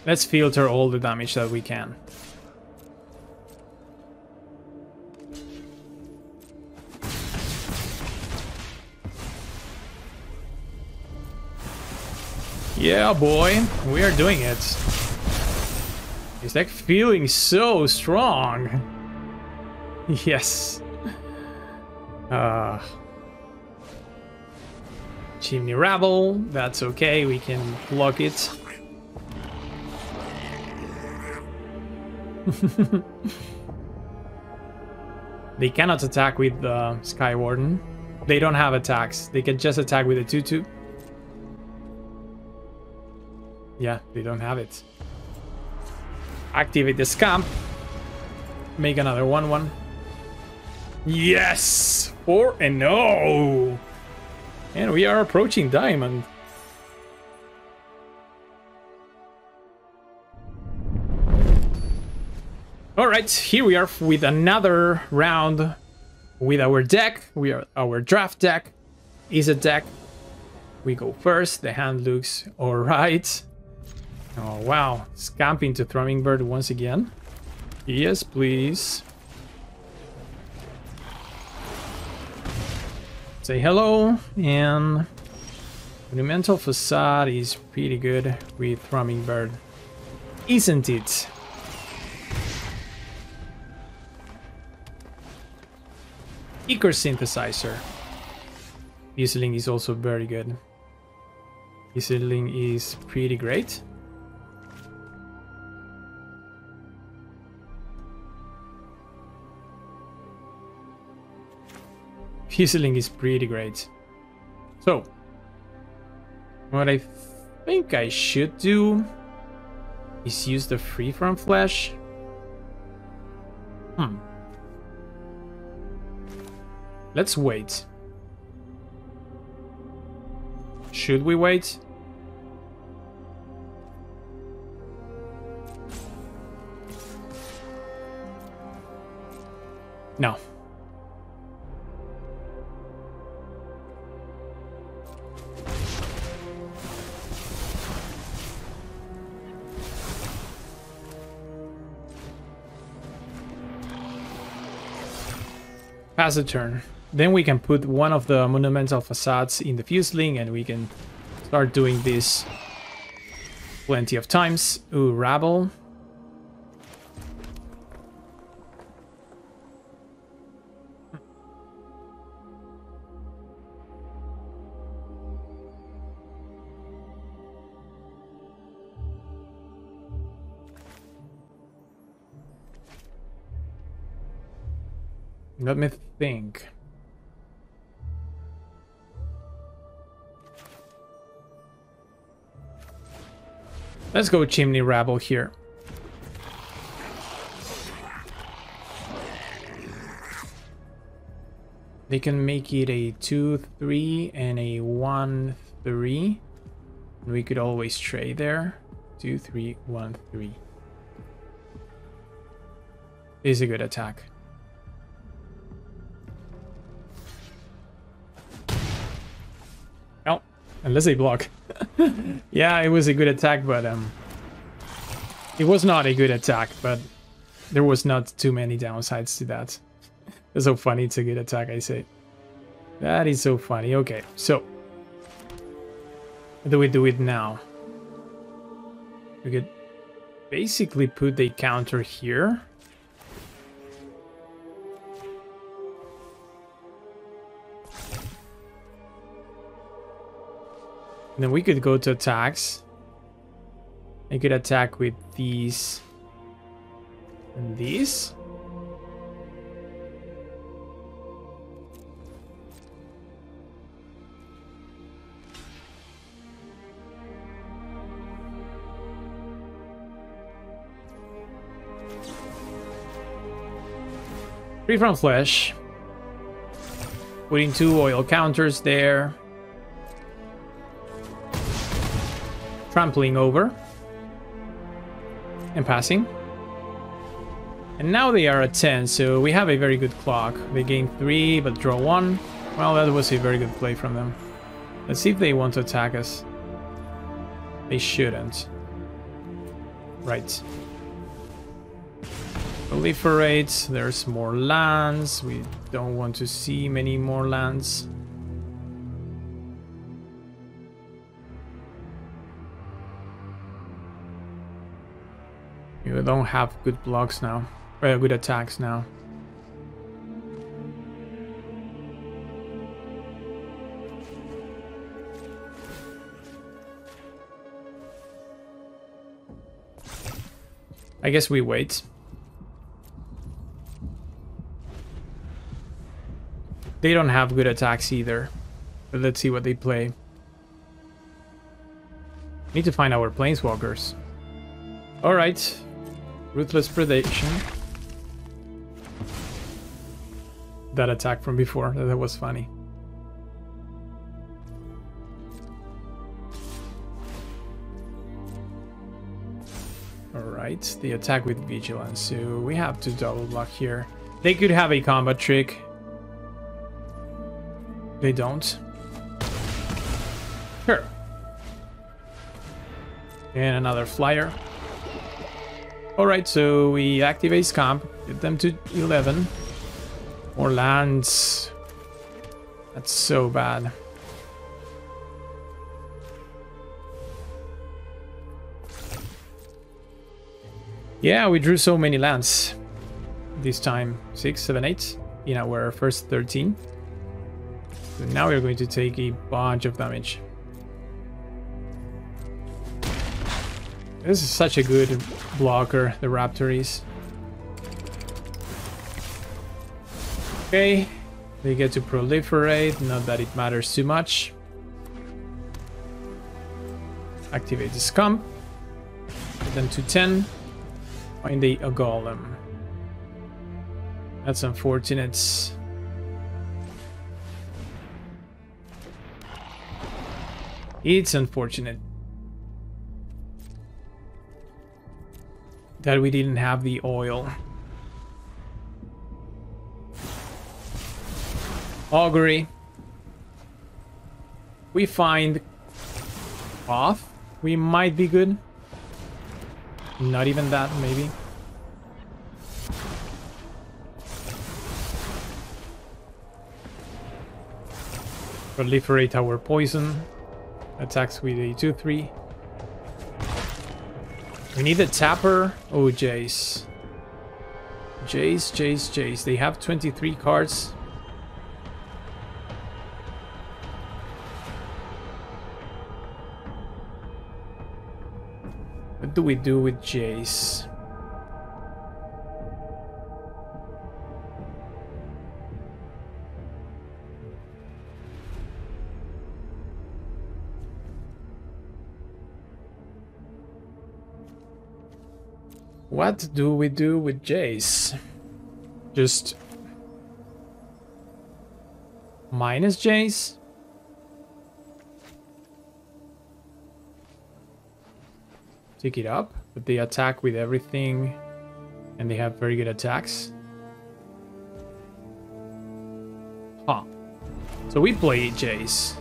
Let's filter all the damage that we can. Yeah, boy, we are doing it. It's like feeling so strong. Yes. Chimney Rabble, that's okay, we can block it. They cannot attack with the Sky Warden. They don't have attacks. They can just attack with a 2/2. Yeah, they don't have it. Activate the Scamp. Make another 1/1. Yes, 4-0, and we are approaching Diamond. All right, here we are with another round with our deck. We are our draft deck is a deck. We go first. The hand looks all right. Oh wow! Scamp into Thrummingbird once again. Yes, please. Say hello. And Monumental Facade is pretty good with Thrummingbird, isn't it? Eker Synthesizer. Fuseling is also very good. Fuseling is pretty great. Fuseling is pretty great. So, what I think I should do is use the Free from Flesh. Let's wait. Should we wait? No. Pass a turn. Then we can put one of the Monumental Facades in the Fuseling and we can start doing this plenty of times. Ooh, Rabble. Let me think. Let's go Chimney Rabble here. They can make it a 2/3 and a 1/3. We could always trade there. 2/3, 1/3. This is a good attack. Oh, unless they block. Yeah, it was a good attack, but it was not a good attack, but there was not too many downsides to that. That's so funny. It's a good attack, I say. That is so funny. Okay, so how do we do it now? We could basically put a counter here. And then we could go to attacks. I could attack with these and these. Free from Flesh. Putting two oil counters there. Trampling over. And passing. And now they are at 10, so we have a very good clock. They gain 3, but draw 1. Well, that was a very good play from them. Let's see if they want to attack us. They shouldn't. Right. Proliferates, there's more lands. We don't want to see many more lands. You don't have good blocks now, or good attacks now. I guess we wait. They don't have good attacks either, but let's see what they play. Need to find our planeswalkers. All right, Ruthless Predation. That attack from before, that was funny. All right, the attack with Vigilance, so we have to double block here. They could have a combat trick. They don't. Sure. And another flyer. Alright, so we activate Scamp. Get them to 11. More lands. That's so bad. Yeah, we drew so many lands. This time 6, 7, 8 in our first 13. So now we're going to take a bunch of damage. This is such a good blocker, the Raptor is. Okay, they get to proliferate, not that it matters too much. Activate the Scamp. Get them to 10. Find a Golem. That's unfortunate. It's unfortunate that we didn't have the oil. Augury. We find Koth. We might be good. Not even that, maybe. Proliferate our poison. Attacks with a 2-3. We need a tapper. Oh, Jace. Jace, Jace, Jace. They have 23 cards. What do we do with Jace? What do we do with Jace? Just minus Jace? Take it up, but they attack with everything and they have very good attacks. Huh. So we play Jace.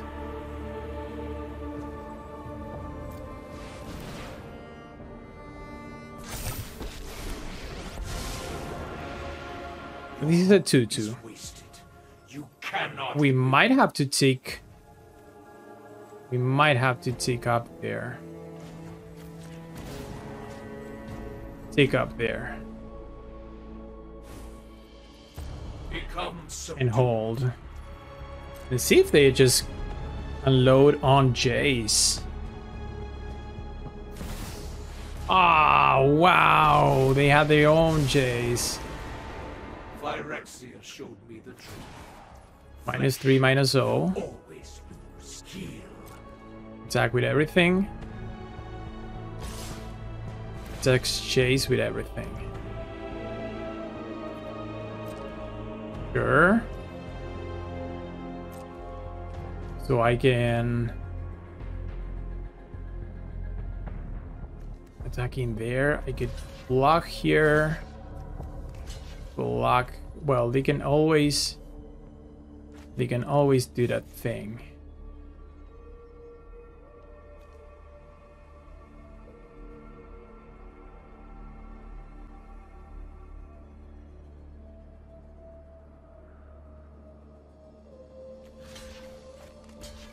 This is a 2-2. We might have to take... We might have to take up there. Take up there. And hold. And see if they just unload on Jace. Ah, oh, wow. They had their own Jace. Phyrexia showed me the truth. -3, -0. Attack with everything. Attacks Jace with everything. Sure. So I can... Attack in there. I could block here. Block. Well, they can always... They can always do that thing.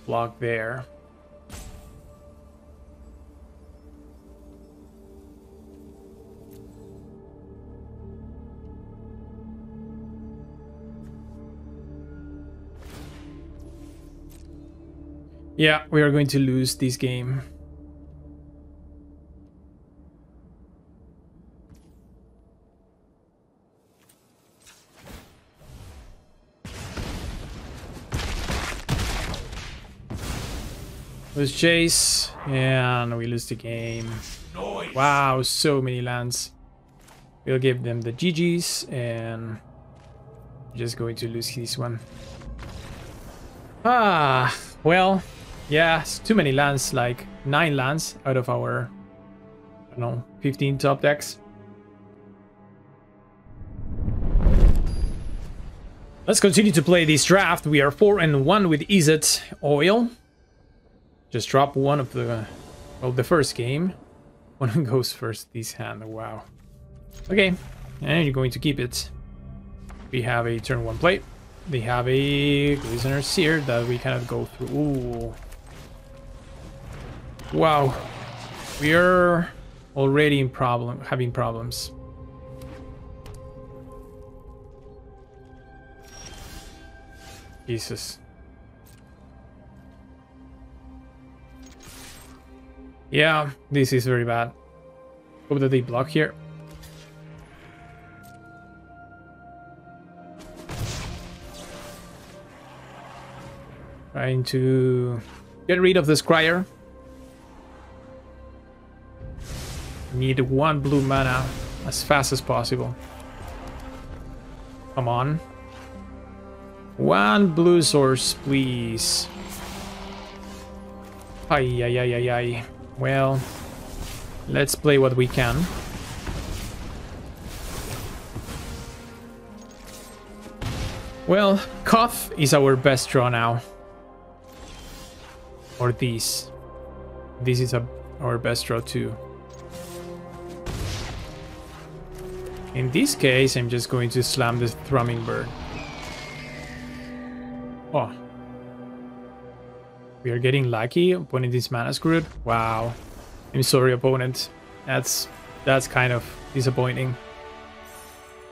Block there. Yeah, we are going to lose this game. Lose Jace, and we lose the game. Noise. Wow, so many lands. We'll give them the GGs, and just going to lose this one. Ah, well... Yeah, it's too many lands, like 9 lands out of our, I don't know, 15 top decks. Let's continue to play this draft. We are 4-1 with Izzet Oil. Just drop one of the, well, the first game. One goes first this hand, wow. Okay, and you're going to keep it. We have a turn 1 play. They have a Glistener Seer that we cannot go through. Ooh. Wow, we are already in having problems. Jesus. Yeah, this is very bad. Hope that they block here. Trying to get rid of the Scryer. Need 1 blue mana as fast as possible. Come on. 1 blue source, please. Ay, ay, ay, ay, ay. Well, let's play what we can. Well, Koth is our best draw now. Or these. This is our best draw too. In this case, I'm just going to slam the Thrummingbird. Oh. We are getting lucky. Opponent is mana screwed. Wow. I'm sorry, opponent. That's kind of disappointing.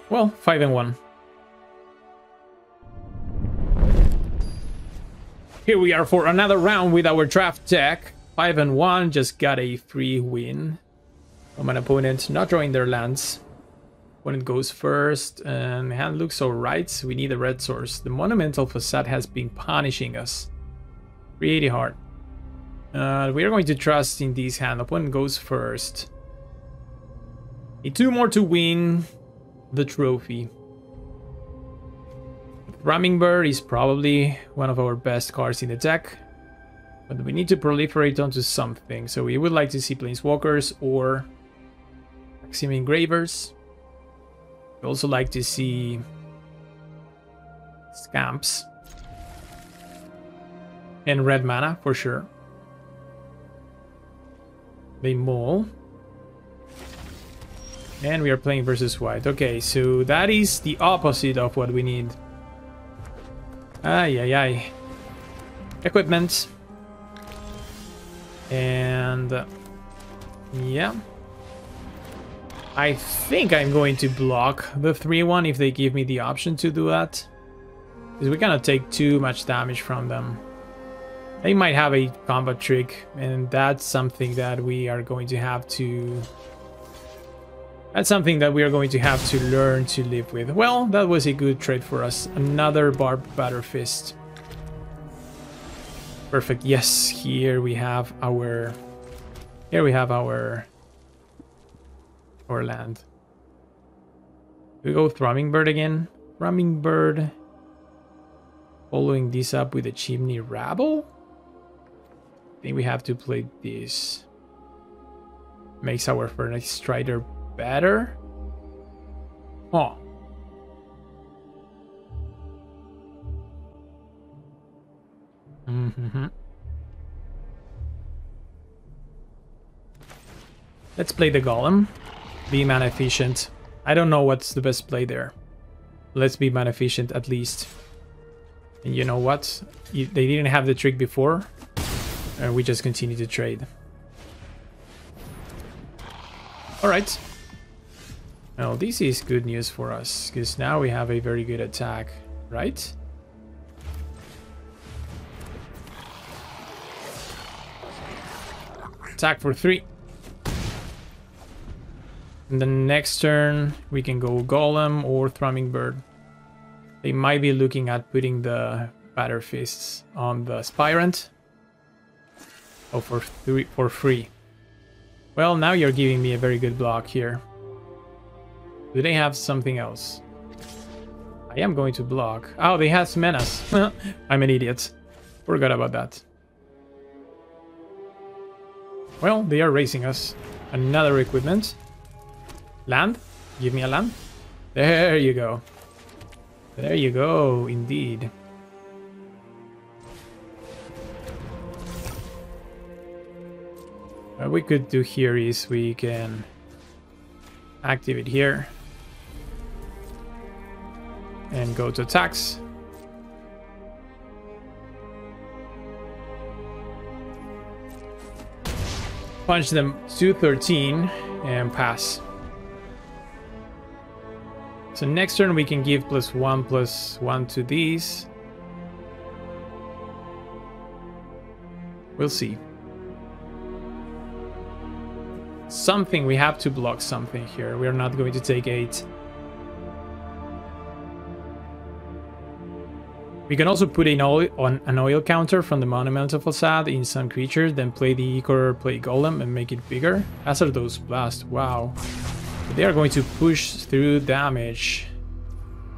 Well, 5-1. Here we are for another round with our draft deck. 5-1, just got a free win from an opponent not drawing their lands. Opponent goes first, and hand looks alright. We need a red source. The Monumental Facade has been punishing us. 380 hard. We are going to trust in this hand. Opponent goes first. A 2 more to win the trophy. Ramming Bird is probably one of our best cards in the deck, but we need to proliferate onto something, so we would like to see Planeswalkers or Axiom Engravers. We also like to see Scamps and red mana for sure. They maul. And we are playing versus white. Okay, so that is the opposite of what we need. Ay, ay, ay. Equipment. And... yeah. I think I'm going to block the 3-1 if they give me the option to do that. Because we cannot take too much damage from them. They might have a combat trick, and that's something that we are going to have to... that's something that we are going to have to learn to live with. Well, that was a good trade for us. Another Barbed Batter Fist. Perfect. Yes, here we have our... here we have our... our land. We go Thrummingbird again. Thrummingbird. Following this up with a Chimney Rabble. I think we have to play this. Makes our Furnace Strider better. Huh. Mm-hmm. Let's play the Golem. Be mana efficient. I don't know what's the best play there. Let's be mana efficient at least. And you know what? They didn't have the trick before. And we just continue to trade. Alright. Now this is good news for us, because now we have a very good attack, right? Attack for 3. And the next turn we can go Golem or Thrummingbird. They might be looking at putting the Batter Fists on the Spirant. Oh, for free. Well, now you're giving me a very good block here. Do they have something else? I am going to block. Oh, they have Menace. I'm an idiot. Forgot about that. Well, they are racing us. Another equipment. Land. Give me a land. There you go. There you go, indeed. What we could do here is we can... activate here and go to attacks. Punch them 213 and pass. So next turn we can give +1/+1 to these. We'll see. Something, we have to block something here. We are not going to take 8. We can also put an oil counter from the Monumental Facade in some creature, then play the Icor, play Golem, and make it bigger. Hazardous Blast, wow. But they are going to push through damage.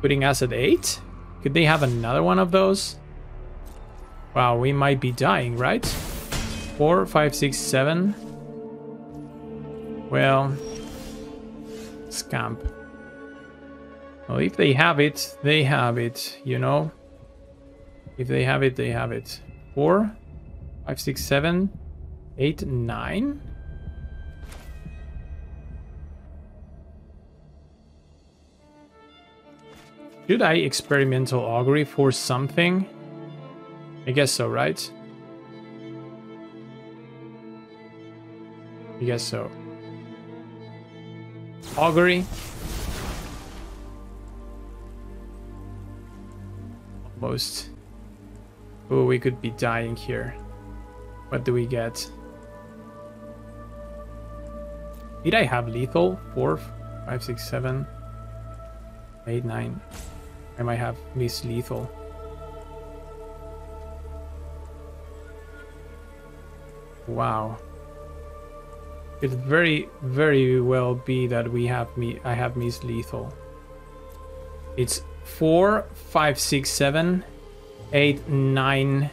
Putting us at 8? Could they have another one of those? Wow, we might be dying, right? 4, 5, 6, 7... well, Scamp. Well, if they have it, they have it, you know. If they have it, they have it. 4, 5, 6, 7, 8, 9. Should I experimental augury for something? I guess so, right? I guess so. Augury. Almost. Oh, we could be dying here. What do we get? Did I have lethal? 4, 5, 6, 7, 8, 9. I might have missed lethal. Wow. It very, very well be that we have I have missed lethal. It's 4, 5, 6, 7, 8, 9,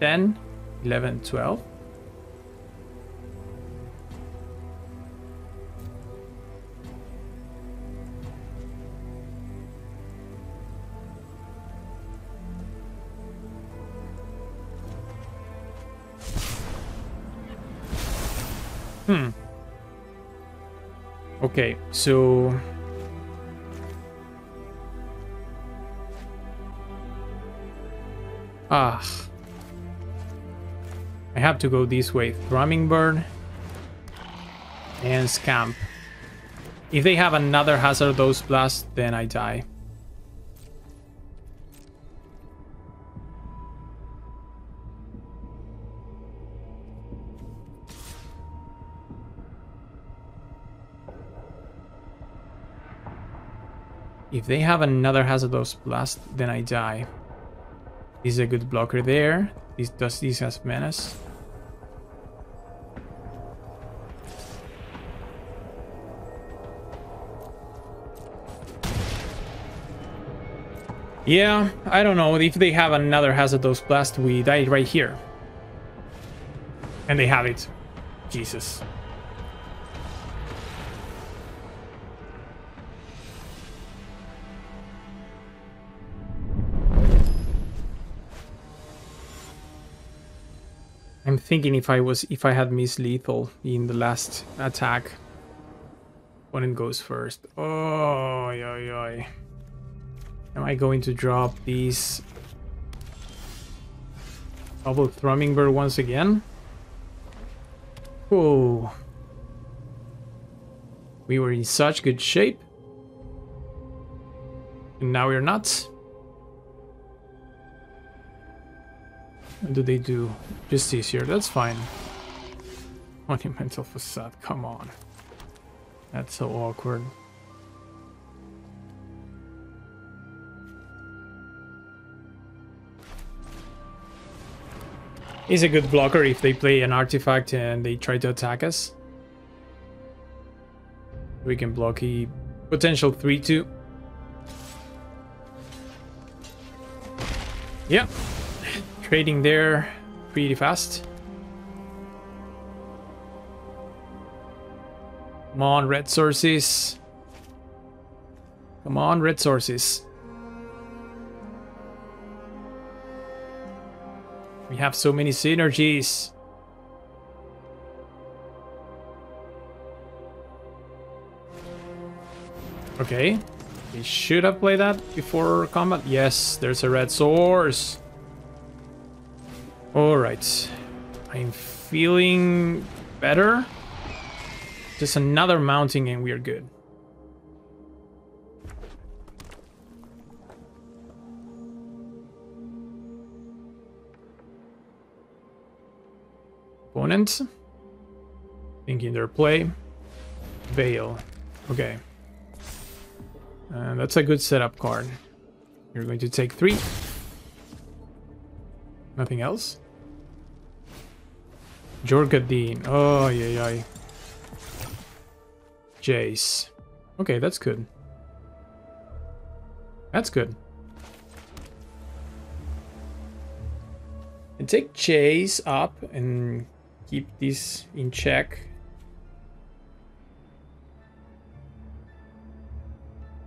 10, 11, 12. Okay, so... Ah. I have to go this way. Ramming Bird and Scamp. If they have another Hazardous Blast, then I die. If they have another Hazardous Blast, then I die. This is a good blocker there. This does this as menace. Yeah, I don't know. If they have another Hazardous Blast, we die right here. And they have it. Jesus. I'm thinking if I had missed lethal in the last attack, when it goes first. Oh, yoy, yoy. Am I going to drop these double Thrummingbird once again? Whoa. We were in such good shape, and now we're not. What do they do? Just easier. That's fine. Monumental Facade. Come on. That's so awkward. He's a good blocker if they play an artifact and they try to attack us. We can block a potential 3-2. Yeah. Trading there pretty fast. Come on, red sources. Come on, red sources. We have so many synergies. Okay. We should have played that before combat. Yes, there's a red source. Alright, I'm feeling better. Just another mounting and we are good. Opponent. Thinking their play. Veil. Okay. And that's a good setup card. You're going to take 3. Nothing else. Jorgadine. Oh, yeah, yeah. Jace. Okay, that's good. That's good. And take Jace up and keep this in check.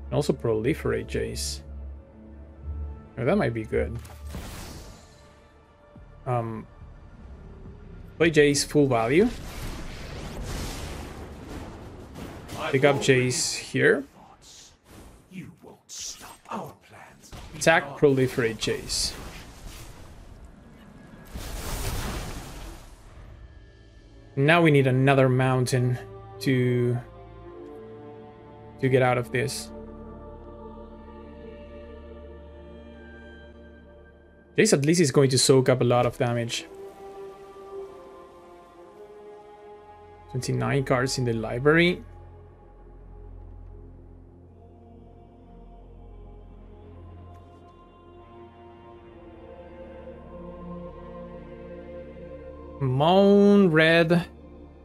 And also proliferate Jace. Oh, that might be good. Play Jace full value. Pick up Jace here. Attack, proliferate Jace. Now we need another mountain to get out of this. This at least is going to soak up a lot of damage. 29 cards in the library. Come on, red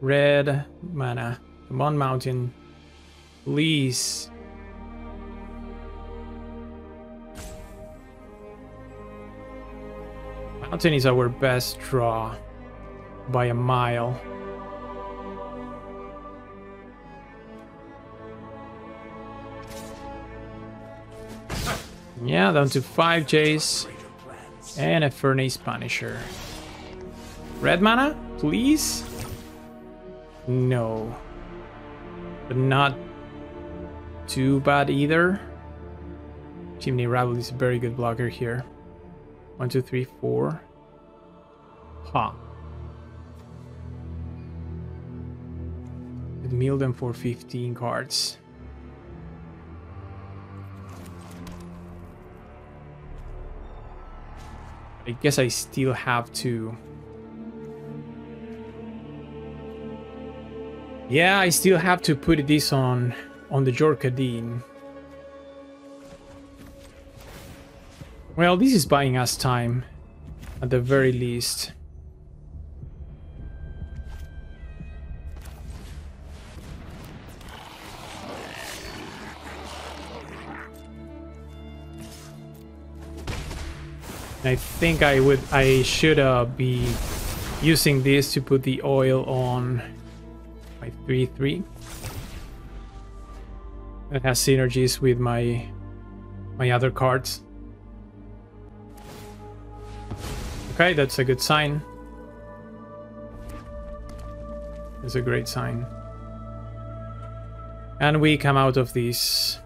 mana. Come on, mountain. Please. Mountain is our best draw by a mile. Yeah, down to 5 Jace and a Furnace Punisher. Red mana, please? No. but not too bad either. Chimney Rabble is a very good blocker here. 1, 2, 3, 4. Huh. Could mill them for 15 cards. I guess I still have to... yeah, I still have to put this on the Jorgadine. Well, this is buying us time, at the very least. I think I should be using this to put the oil on my 3/3. That has synergies with my other cards. Okay, that's a good sign. It's a great sign. And we come out of this.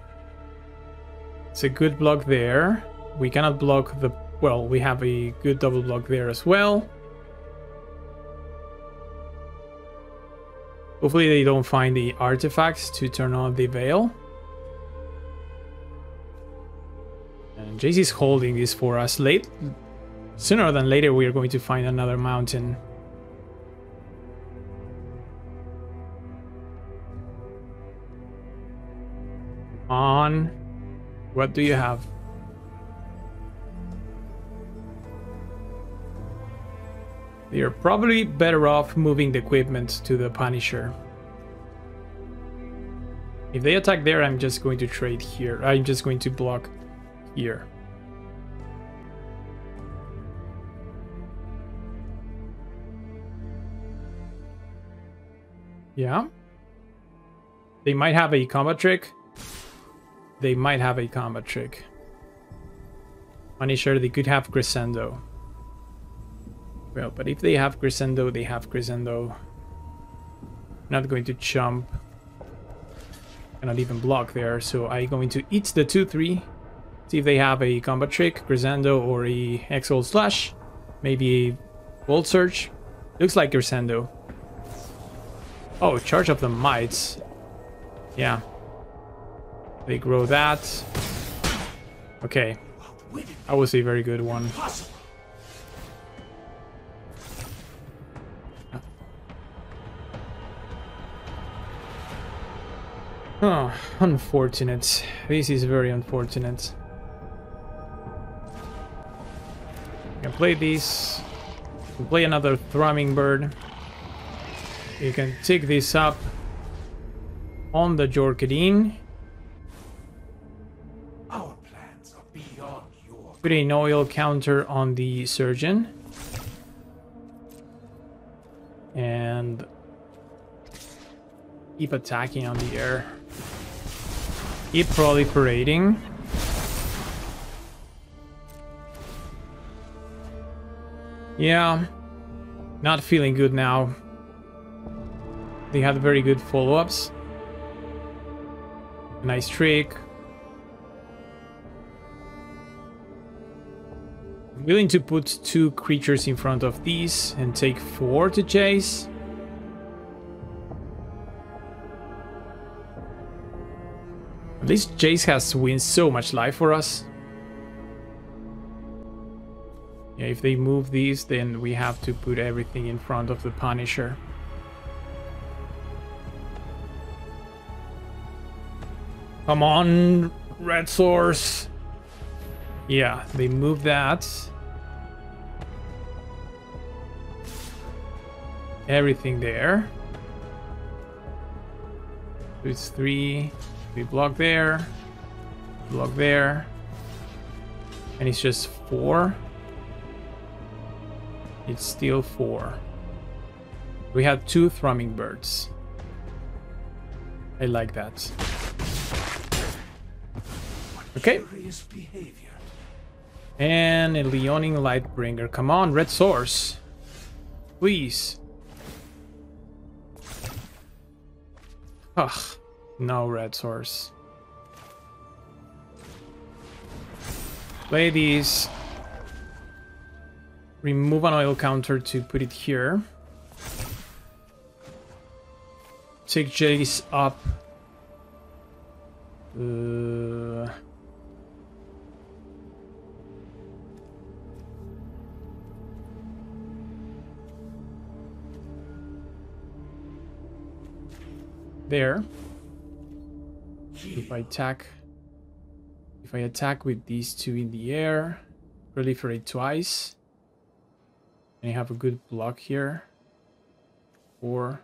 It's a good block there. We cannot block the... well, we have a good double block there as well. Hopefully they don't find the artifacts to turn on the veil. And Jace is holding this for us. Late... sooner than later we are going to find another mountain. Come on. What do you have? They are probably better off moving the equipment to the Punisher. If they attack there, I'm just going to trade here. I'm just going to block here. Yeah. They might have a combat trick. They might have a combat trick. Punisher, they could have Crescendo. Well, but if they have Crescendo, they have Crescendo. Not going to jump. Cannot even block there, so I'm going to eat the 2/3. See if they have a combat trick, Crescendo, or a Hexgold Slash. Maybe a Volt Charge. Looks like Crescendo. Oh, Charge of the Mites. Yeah. They grow that. Okay. That was a very good one. Oh, unfortunate. This is very unfortunate. You can play these. You can play another Thrummingbird. You can take this up on the Jorgadine. Our plans are beyond your... put an oil counter on the Surgeon. And keep attacking on the air. Keep proliferating. Yeah. Not feeling good now. They had very good follow-ups. Nice trick. I'm willing to put 2 creatures in front of these and take 4 to chase. At least Jace has win so much life for us. Yeah, if they move these, then we have to put everything in front of the Punisher. Come on, Red Source. Yeah, they move that. Everything there. It's 3. We block there. Block there. And it's just 4. It's still 4. We have 2 Thrummingbirds. I like that. Okay. And a Leonin Lightbringer. Come on, Red Source. Please. Ugh. No red source. Ladies, remove an oil counter to put it here. Take Jace up. There. If I attack with these two in the air, proliferate twice. And I have a good block here. Or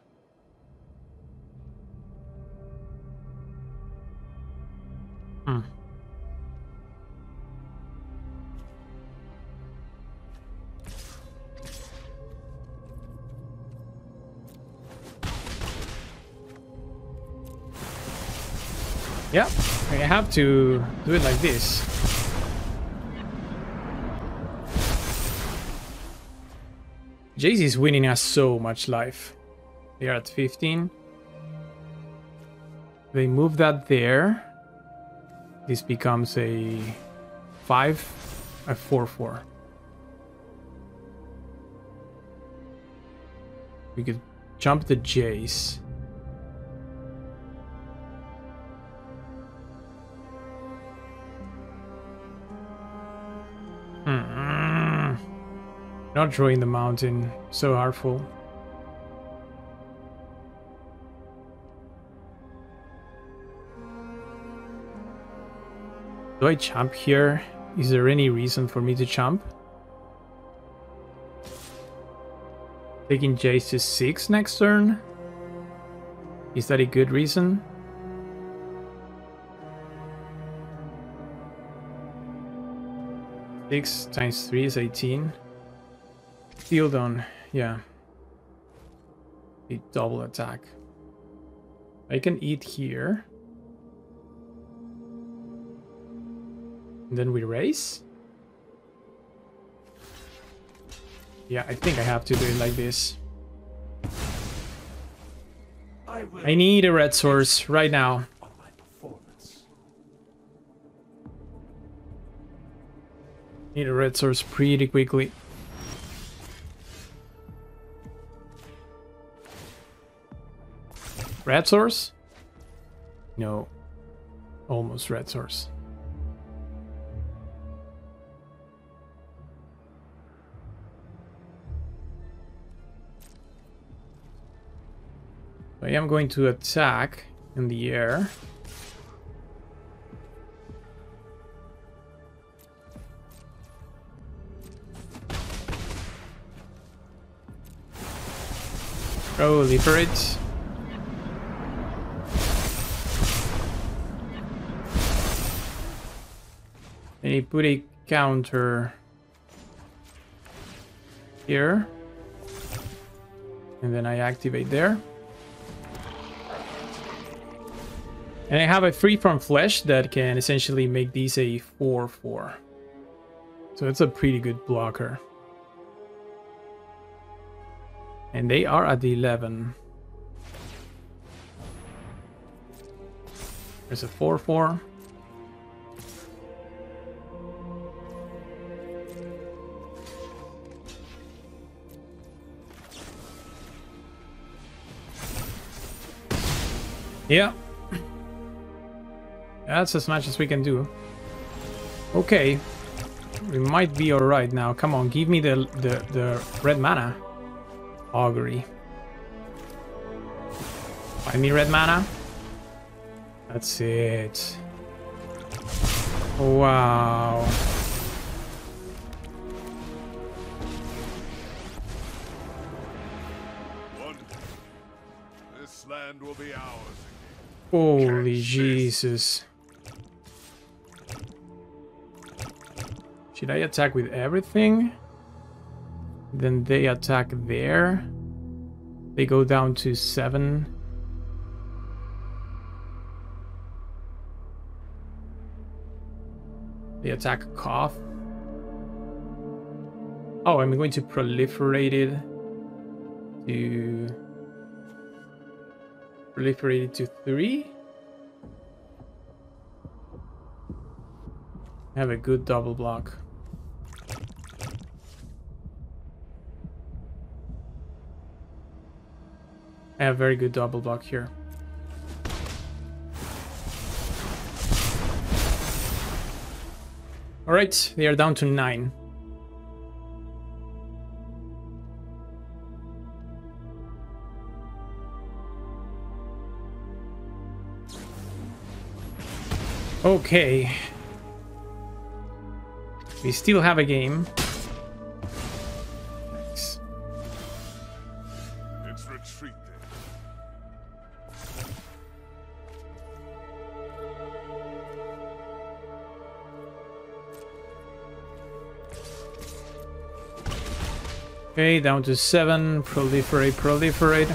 yeah, I have to do it like this. Jace is winning us so much life. They are at 15. They move that there. This becomes a 5, a 4-4. We could jump the Jace. Not drawing the mountain, so harmful. Do I chump here? Is there any reason for me to chump? Taking Jace to 6 next turn? Is that a good reason? Six times 3 is 18. Steel done, yeah. A double attack. I can eat here. And then we race? Yeah, I think I have to do it like this. I need a red source right now. Need a red source pretty quickly. Red source? No. Almost red source. I am going to attack in the air. Proliferate. And he put a counter here. And then I activate there. And I have a Free from Flesh that can essentially make these a 4-4. So it's a pretty good blocker. And they are at the 11. There's a 4-4. Yeah. That's as much as we can do. Okay. We might be alright now. Come on, give me the red mana. Augury. Find me red mana. That's it. Wow. One day, this land will be ours again. Holy Jesus. Should I attack with everything? Then they attack there. They go down to 7. They attack Koth. Oh, I'm going to proliferate it to 3. have a good double block. I have very good double block here. Alright, they are down to 9. Okay. We still have a game. Thanks. It's retreating. Okay, down to 7. Proliferate, proliferate.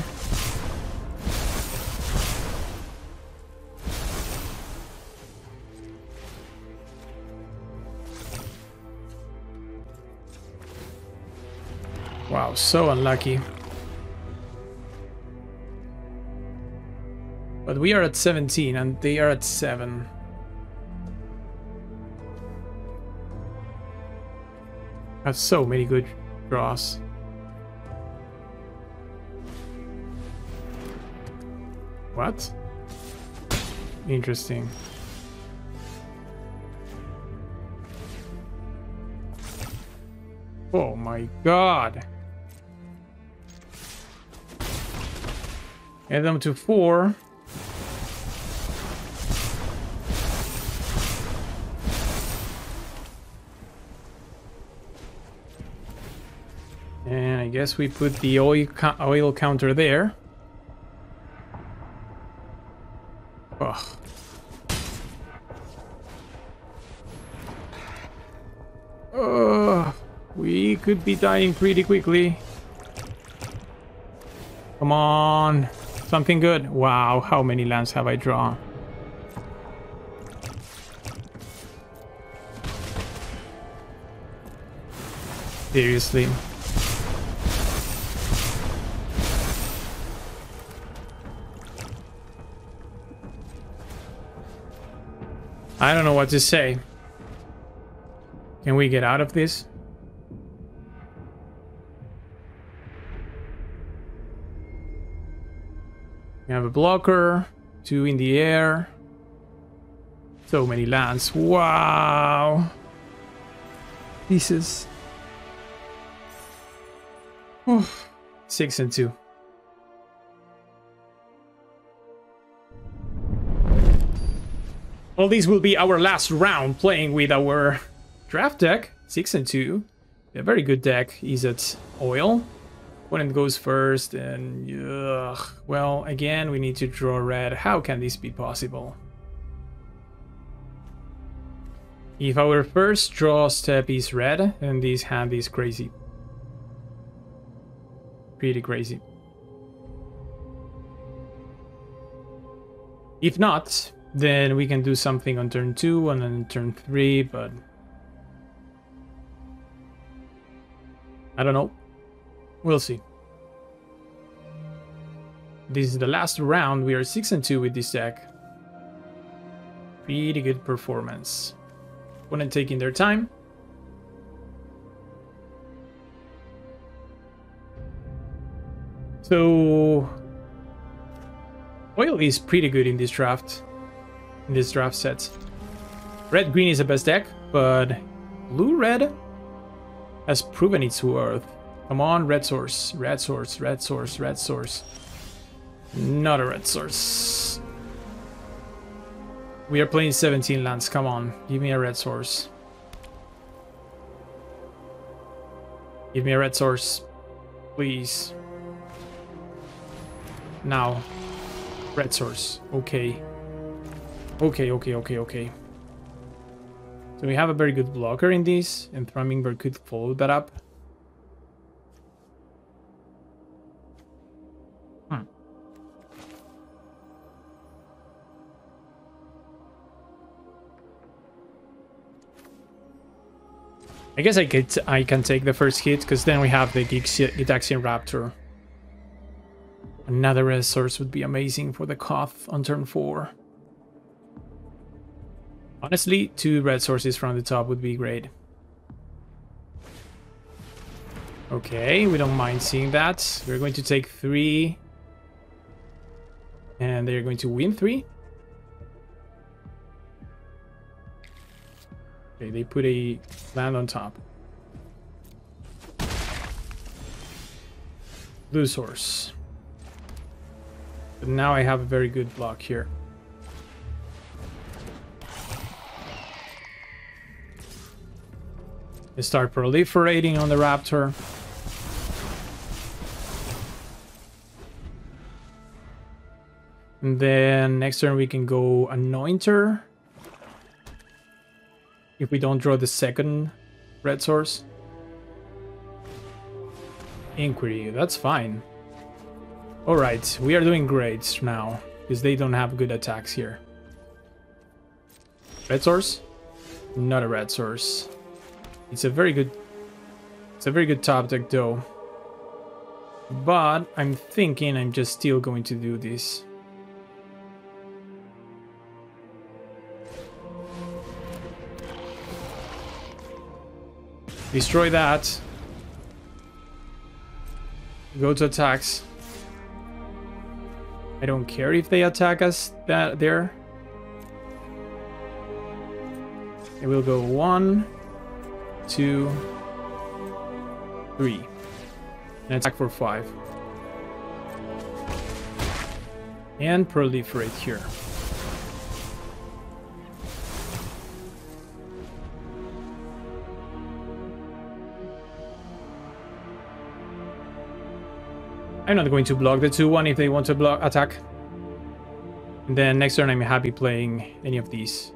Wow, so unlucky. But we are at 17 and they are at 7. I have so many good draws. What? Interesting. Oh my god. Add them to 4. And I guess we put the oil counter there. Ugh. Ugh. We could be dying pretty quickly. Come on. Something good. Wow, how many lands have I drawn? Seriously. I don't know what to say. Can we get out of this? We have a blocker, 2 in the air. So many lands. Wow. Pieces. Oof. 6 and 2. Well, these will be our last round playing with our draft deck. 6 and 2. A very good deck. Izzet Oil. Opponent goes first, and ugh, well, again, we need to draw red. How can this be possible? If our first draw step is red, then this hand is crazy. Pretty crazy. If not, then we can do something on turn 2 and on turn 3, but I don't know. We'll see. This is the last round. We are 6 and 2 with this deck. Pretty good performance. Opponent taking their time. So oil is pretty good in this draft. In this draft set. Red green is the best deck, but blue red has proven its worth. Come on, red source, red source, red source, red source. Not a red source. We are playing 17 lands, come on. Give me a red source. Give me a red source. Please. Now. Red source. Okay. Okay, okay, okay, okay. So we have a very good blocker in this, and Thrummingbird could follow that up. I guess I can take the first hit, because then we have the Gitaxian Raptor. Another resource would be amazing for the Koth on turn 4. Honestly, 2 red sources from the top would be great. Okay, we don't mind seeing that. We're going to take 3. And they're going to win 3. Okay, they put a land on top. Blue source. But now I have a very good block here. They start proliferating on the Raptor. And then next turn we can go Anointer. If we don't draw the second red source. Inquiry, that's fine. Alright, we are doing great now. Because they don't have good attacks here. Red source? Not a red source. It's a very good top deck though. But I'm thinking I'm just still going to do this. Destroy that. Go to attacks. I don't care if they attack us there. It will go 1, 2, 3. And attack for 5. And proliferate here. I'm not going to block the 2-1 if they want to block attack. And then next turn I'm happy playing any of these.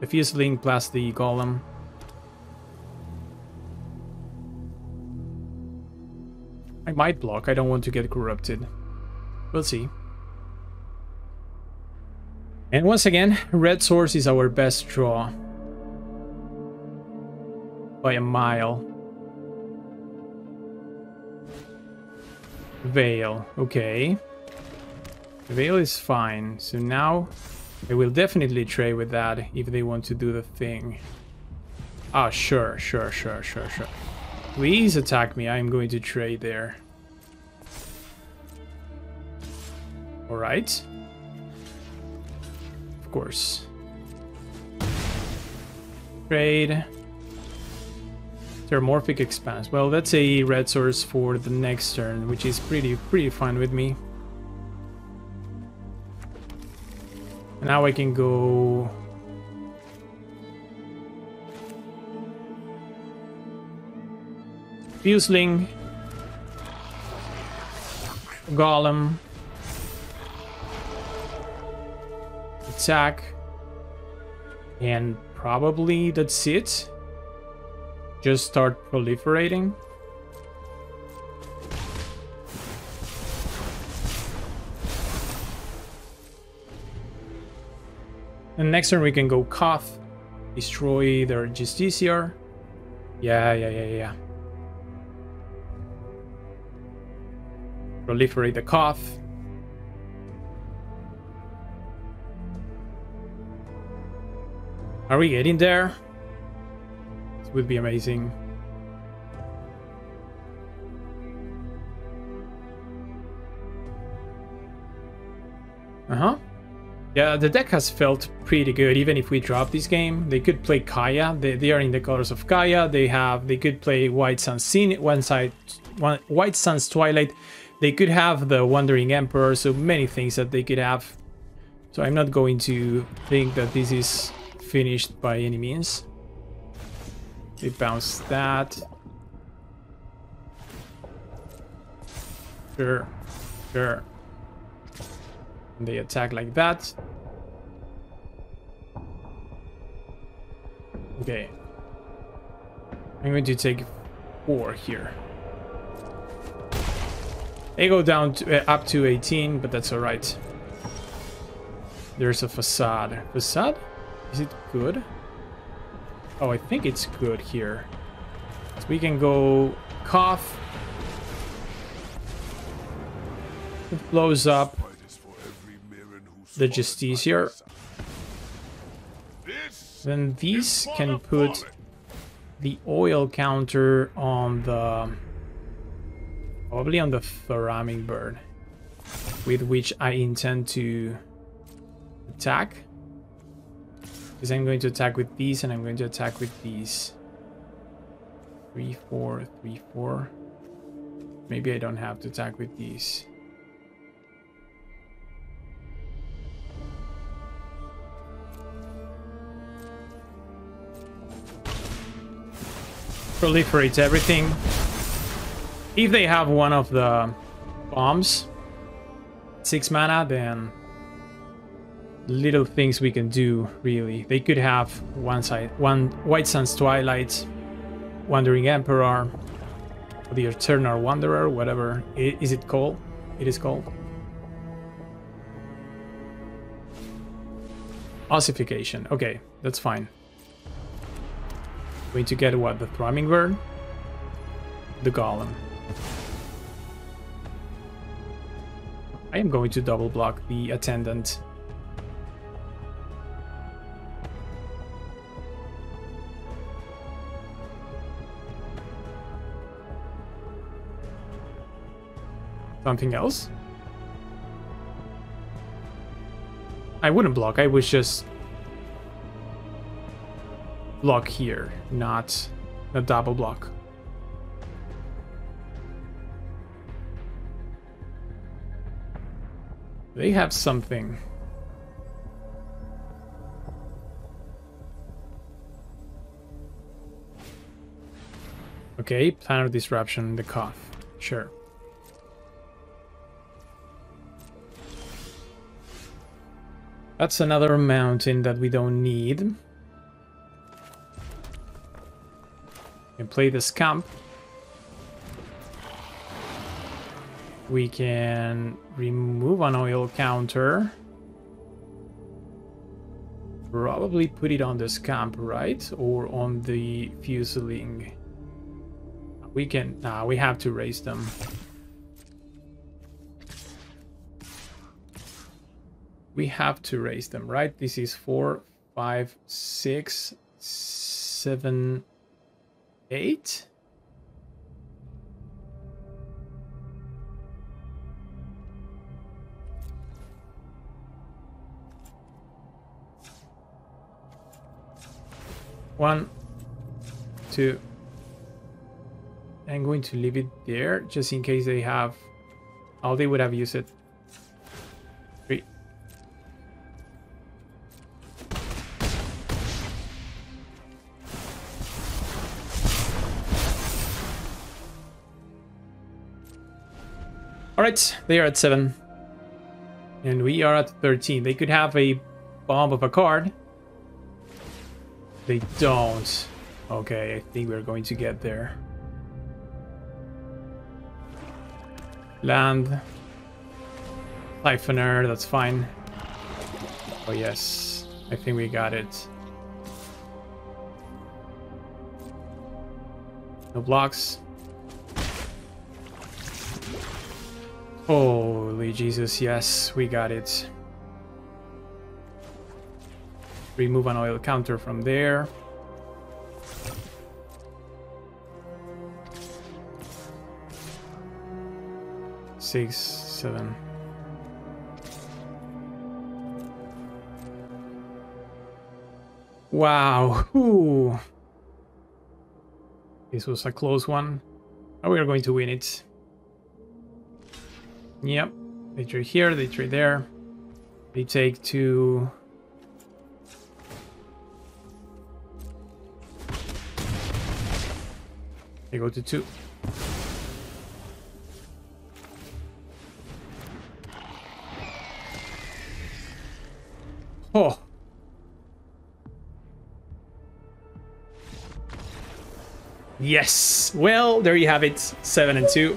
The Fuseling plus the Golem. I might block, I don't want to get corrupted. We'll see. And once again, red source is our best draw. By a mile. Veil, okay. Veil is fine, so now I will definitely trade with that if they want to do the thing. Ah, sure. Please attack me, I'm going to trade there. Alright. Of course. Trade. Terramorphic Expanse. Well, that's a red source for the next turn, which is pretty fine with me. And now I can go... Fuseling. Golem. Attack. And probably that's it. Just start proliferating. And next turn we can go Koth, destroy their Justiciar. Yeah. Proliferate the Koth. Are we getting there? Would be amazing. Yeah, the deck has felt pretty good. Even if we drop this game, they could play Kaya. They are in the colors of Kaya. They could play White Sun's White Sun's Twilight. They could have the Wandering Emperor. So many things that they could have. So I'm not going to think that this is finished by any means. They bounce that. Sure. And they attack like that. Okay. I'm going to take 4 here. They go down to, up to 18, but that's alright. There's a facade. Facade? Is it good? Oh, I think it's good here. So we can go Koth. It blows up the Justiciar. Then these can put the oil counter on the... probably on the Ramming Bird, with which I intend to attack. Because I'm going to attack with these, and I'm going to attack with these. 3, 4, 3, 4. Maybe I don't have to attack with these. Proliferates everything. If they have one of the bombs, 6 mana, then little things we can do, really. They could have one White Sun's Twilight, Wandering Emperor, the Eternal Wanderer, whatever is it called. It is called ossification. Okay, that's fine. Going to get what? The Thrummingbird, the Golem. I am going to double block the attendant. Something else? I wouldn't block, I would just block here, not a double block. They have something. Okay, Planar Disruption, the Koth, sure. That's another mountain that we don't need. We can play the Scamp. We can remove an oil counter. Probably put it on the Scamp, right? Or on the Fuseling. We can... nah, we have to raise them. We have to raise them, right? This is 4, 5, 6, 7, 8. One, two. I'm going to leave it there just in case they have... oh, they would have used it. 3. Alright, they are at 7. And we are at 13. They could have a bomb of a card. They don't. Okay, I think we're going to get there. Land. Siphoner, that's fine. Oh yes, I think we got it. No blocks. Holy Jesus, yes, we got it. Remove an oil counter from there. Six, seven. Wow. Ooh. This was a close one. And we are going to win it. Yep, they trade here, they trade there. They take 2. They go to 2. Oh. Yes. Well, there you have it. 7 and 2.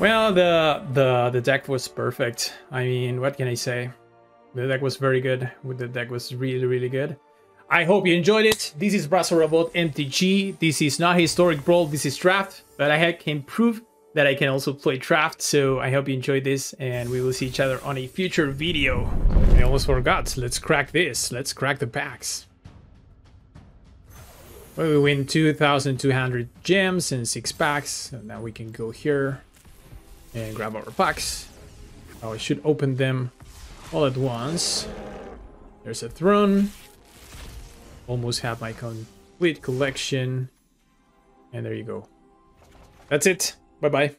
Well, the deck was perfect. I mean, what can I say? The deck was very good. The deck was really, really good. I hope you enjoyed it. This is Brazo Robot MTG. This is not Historic Brawl. This is Draft. But I can prove that I can also play draft. So I hope you enjoyed this, and we will see each other on a future video. I almost forgot. Let's crack this. Let's crack the packs. Well, we win 2,200 gems and 6 packs. And now we can go here and grab our packs. Oh, I should open them all at once. There's a throne. Almost have my complete collection. And there you go. That's it. Bye-bye.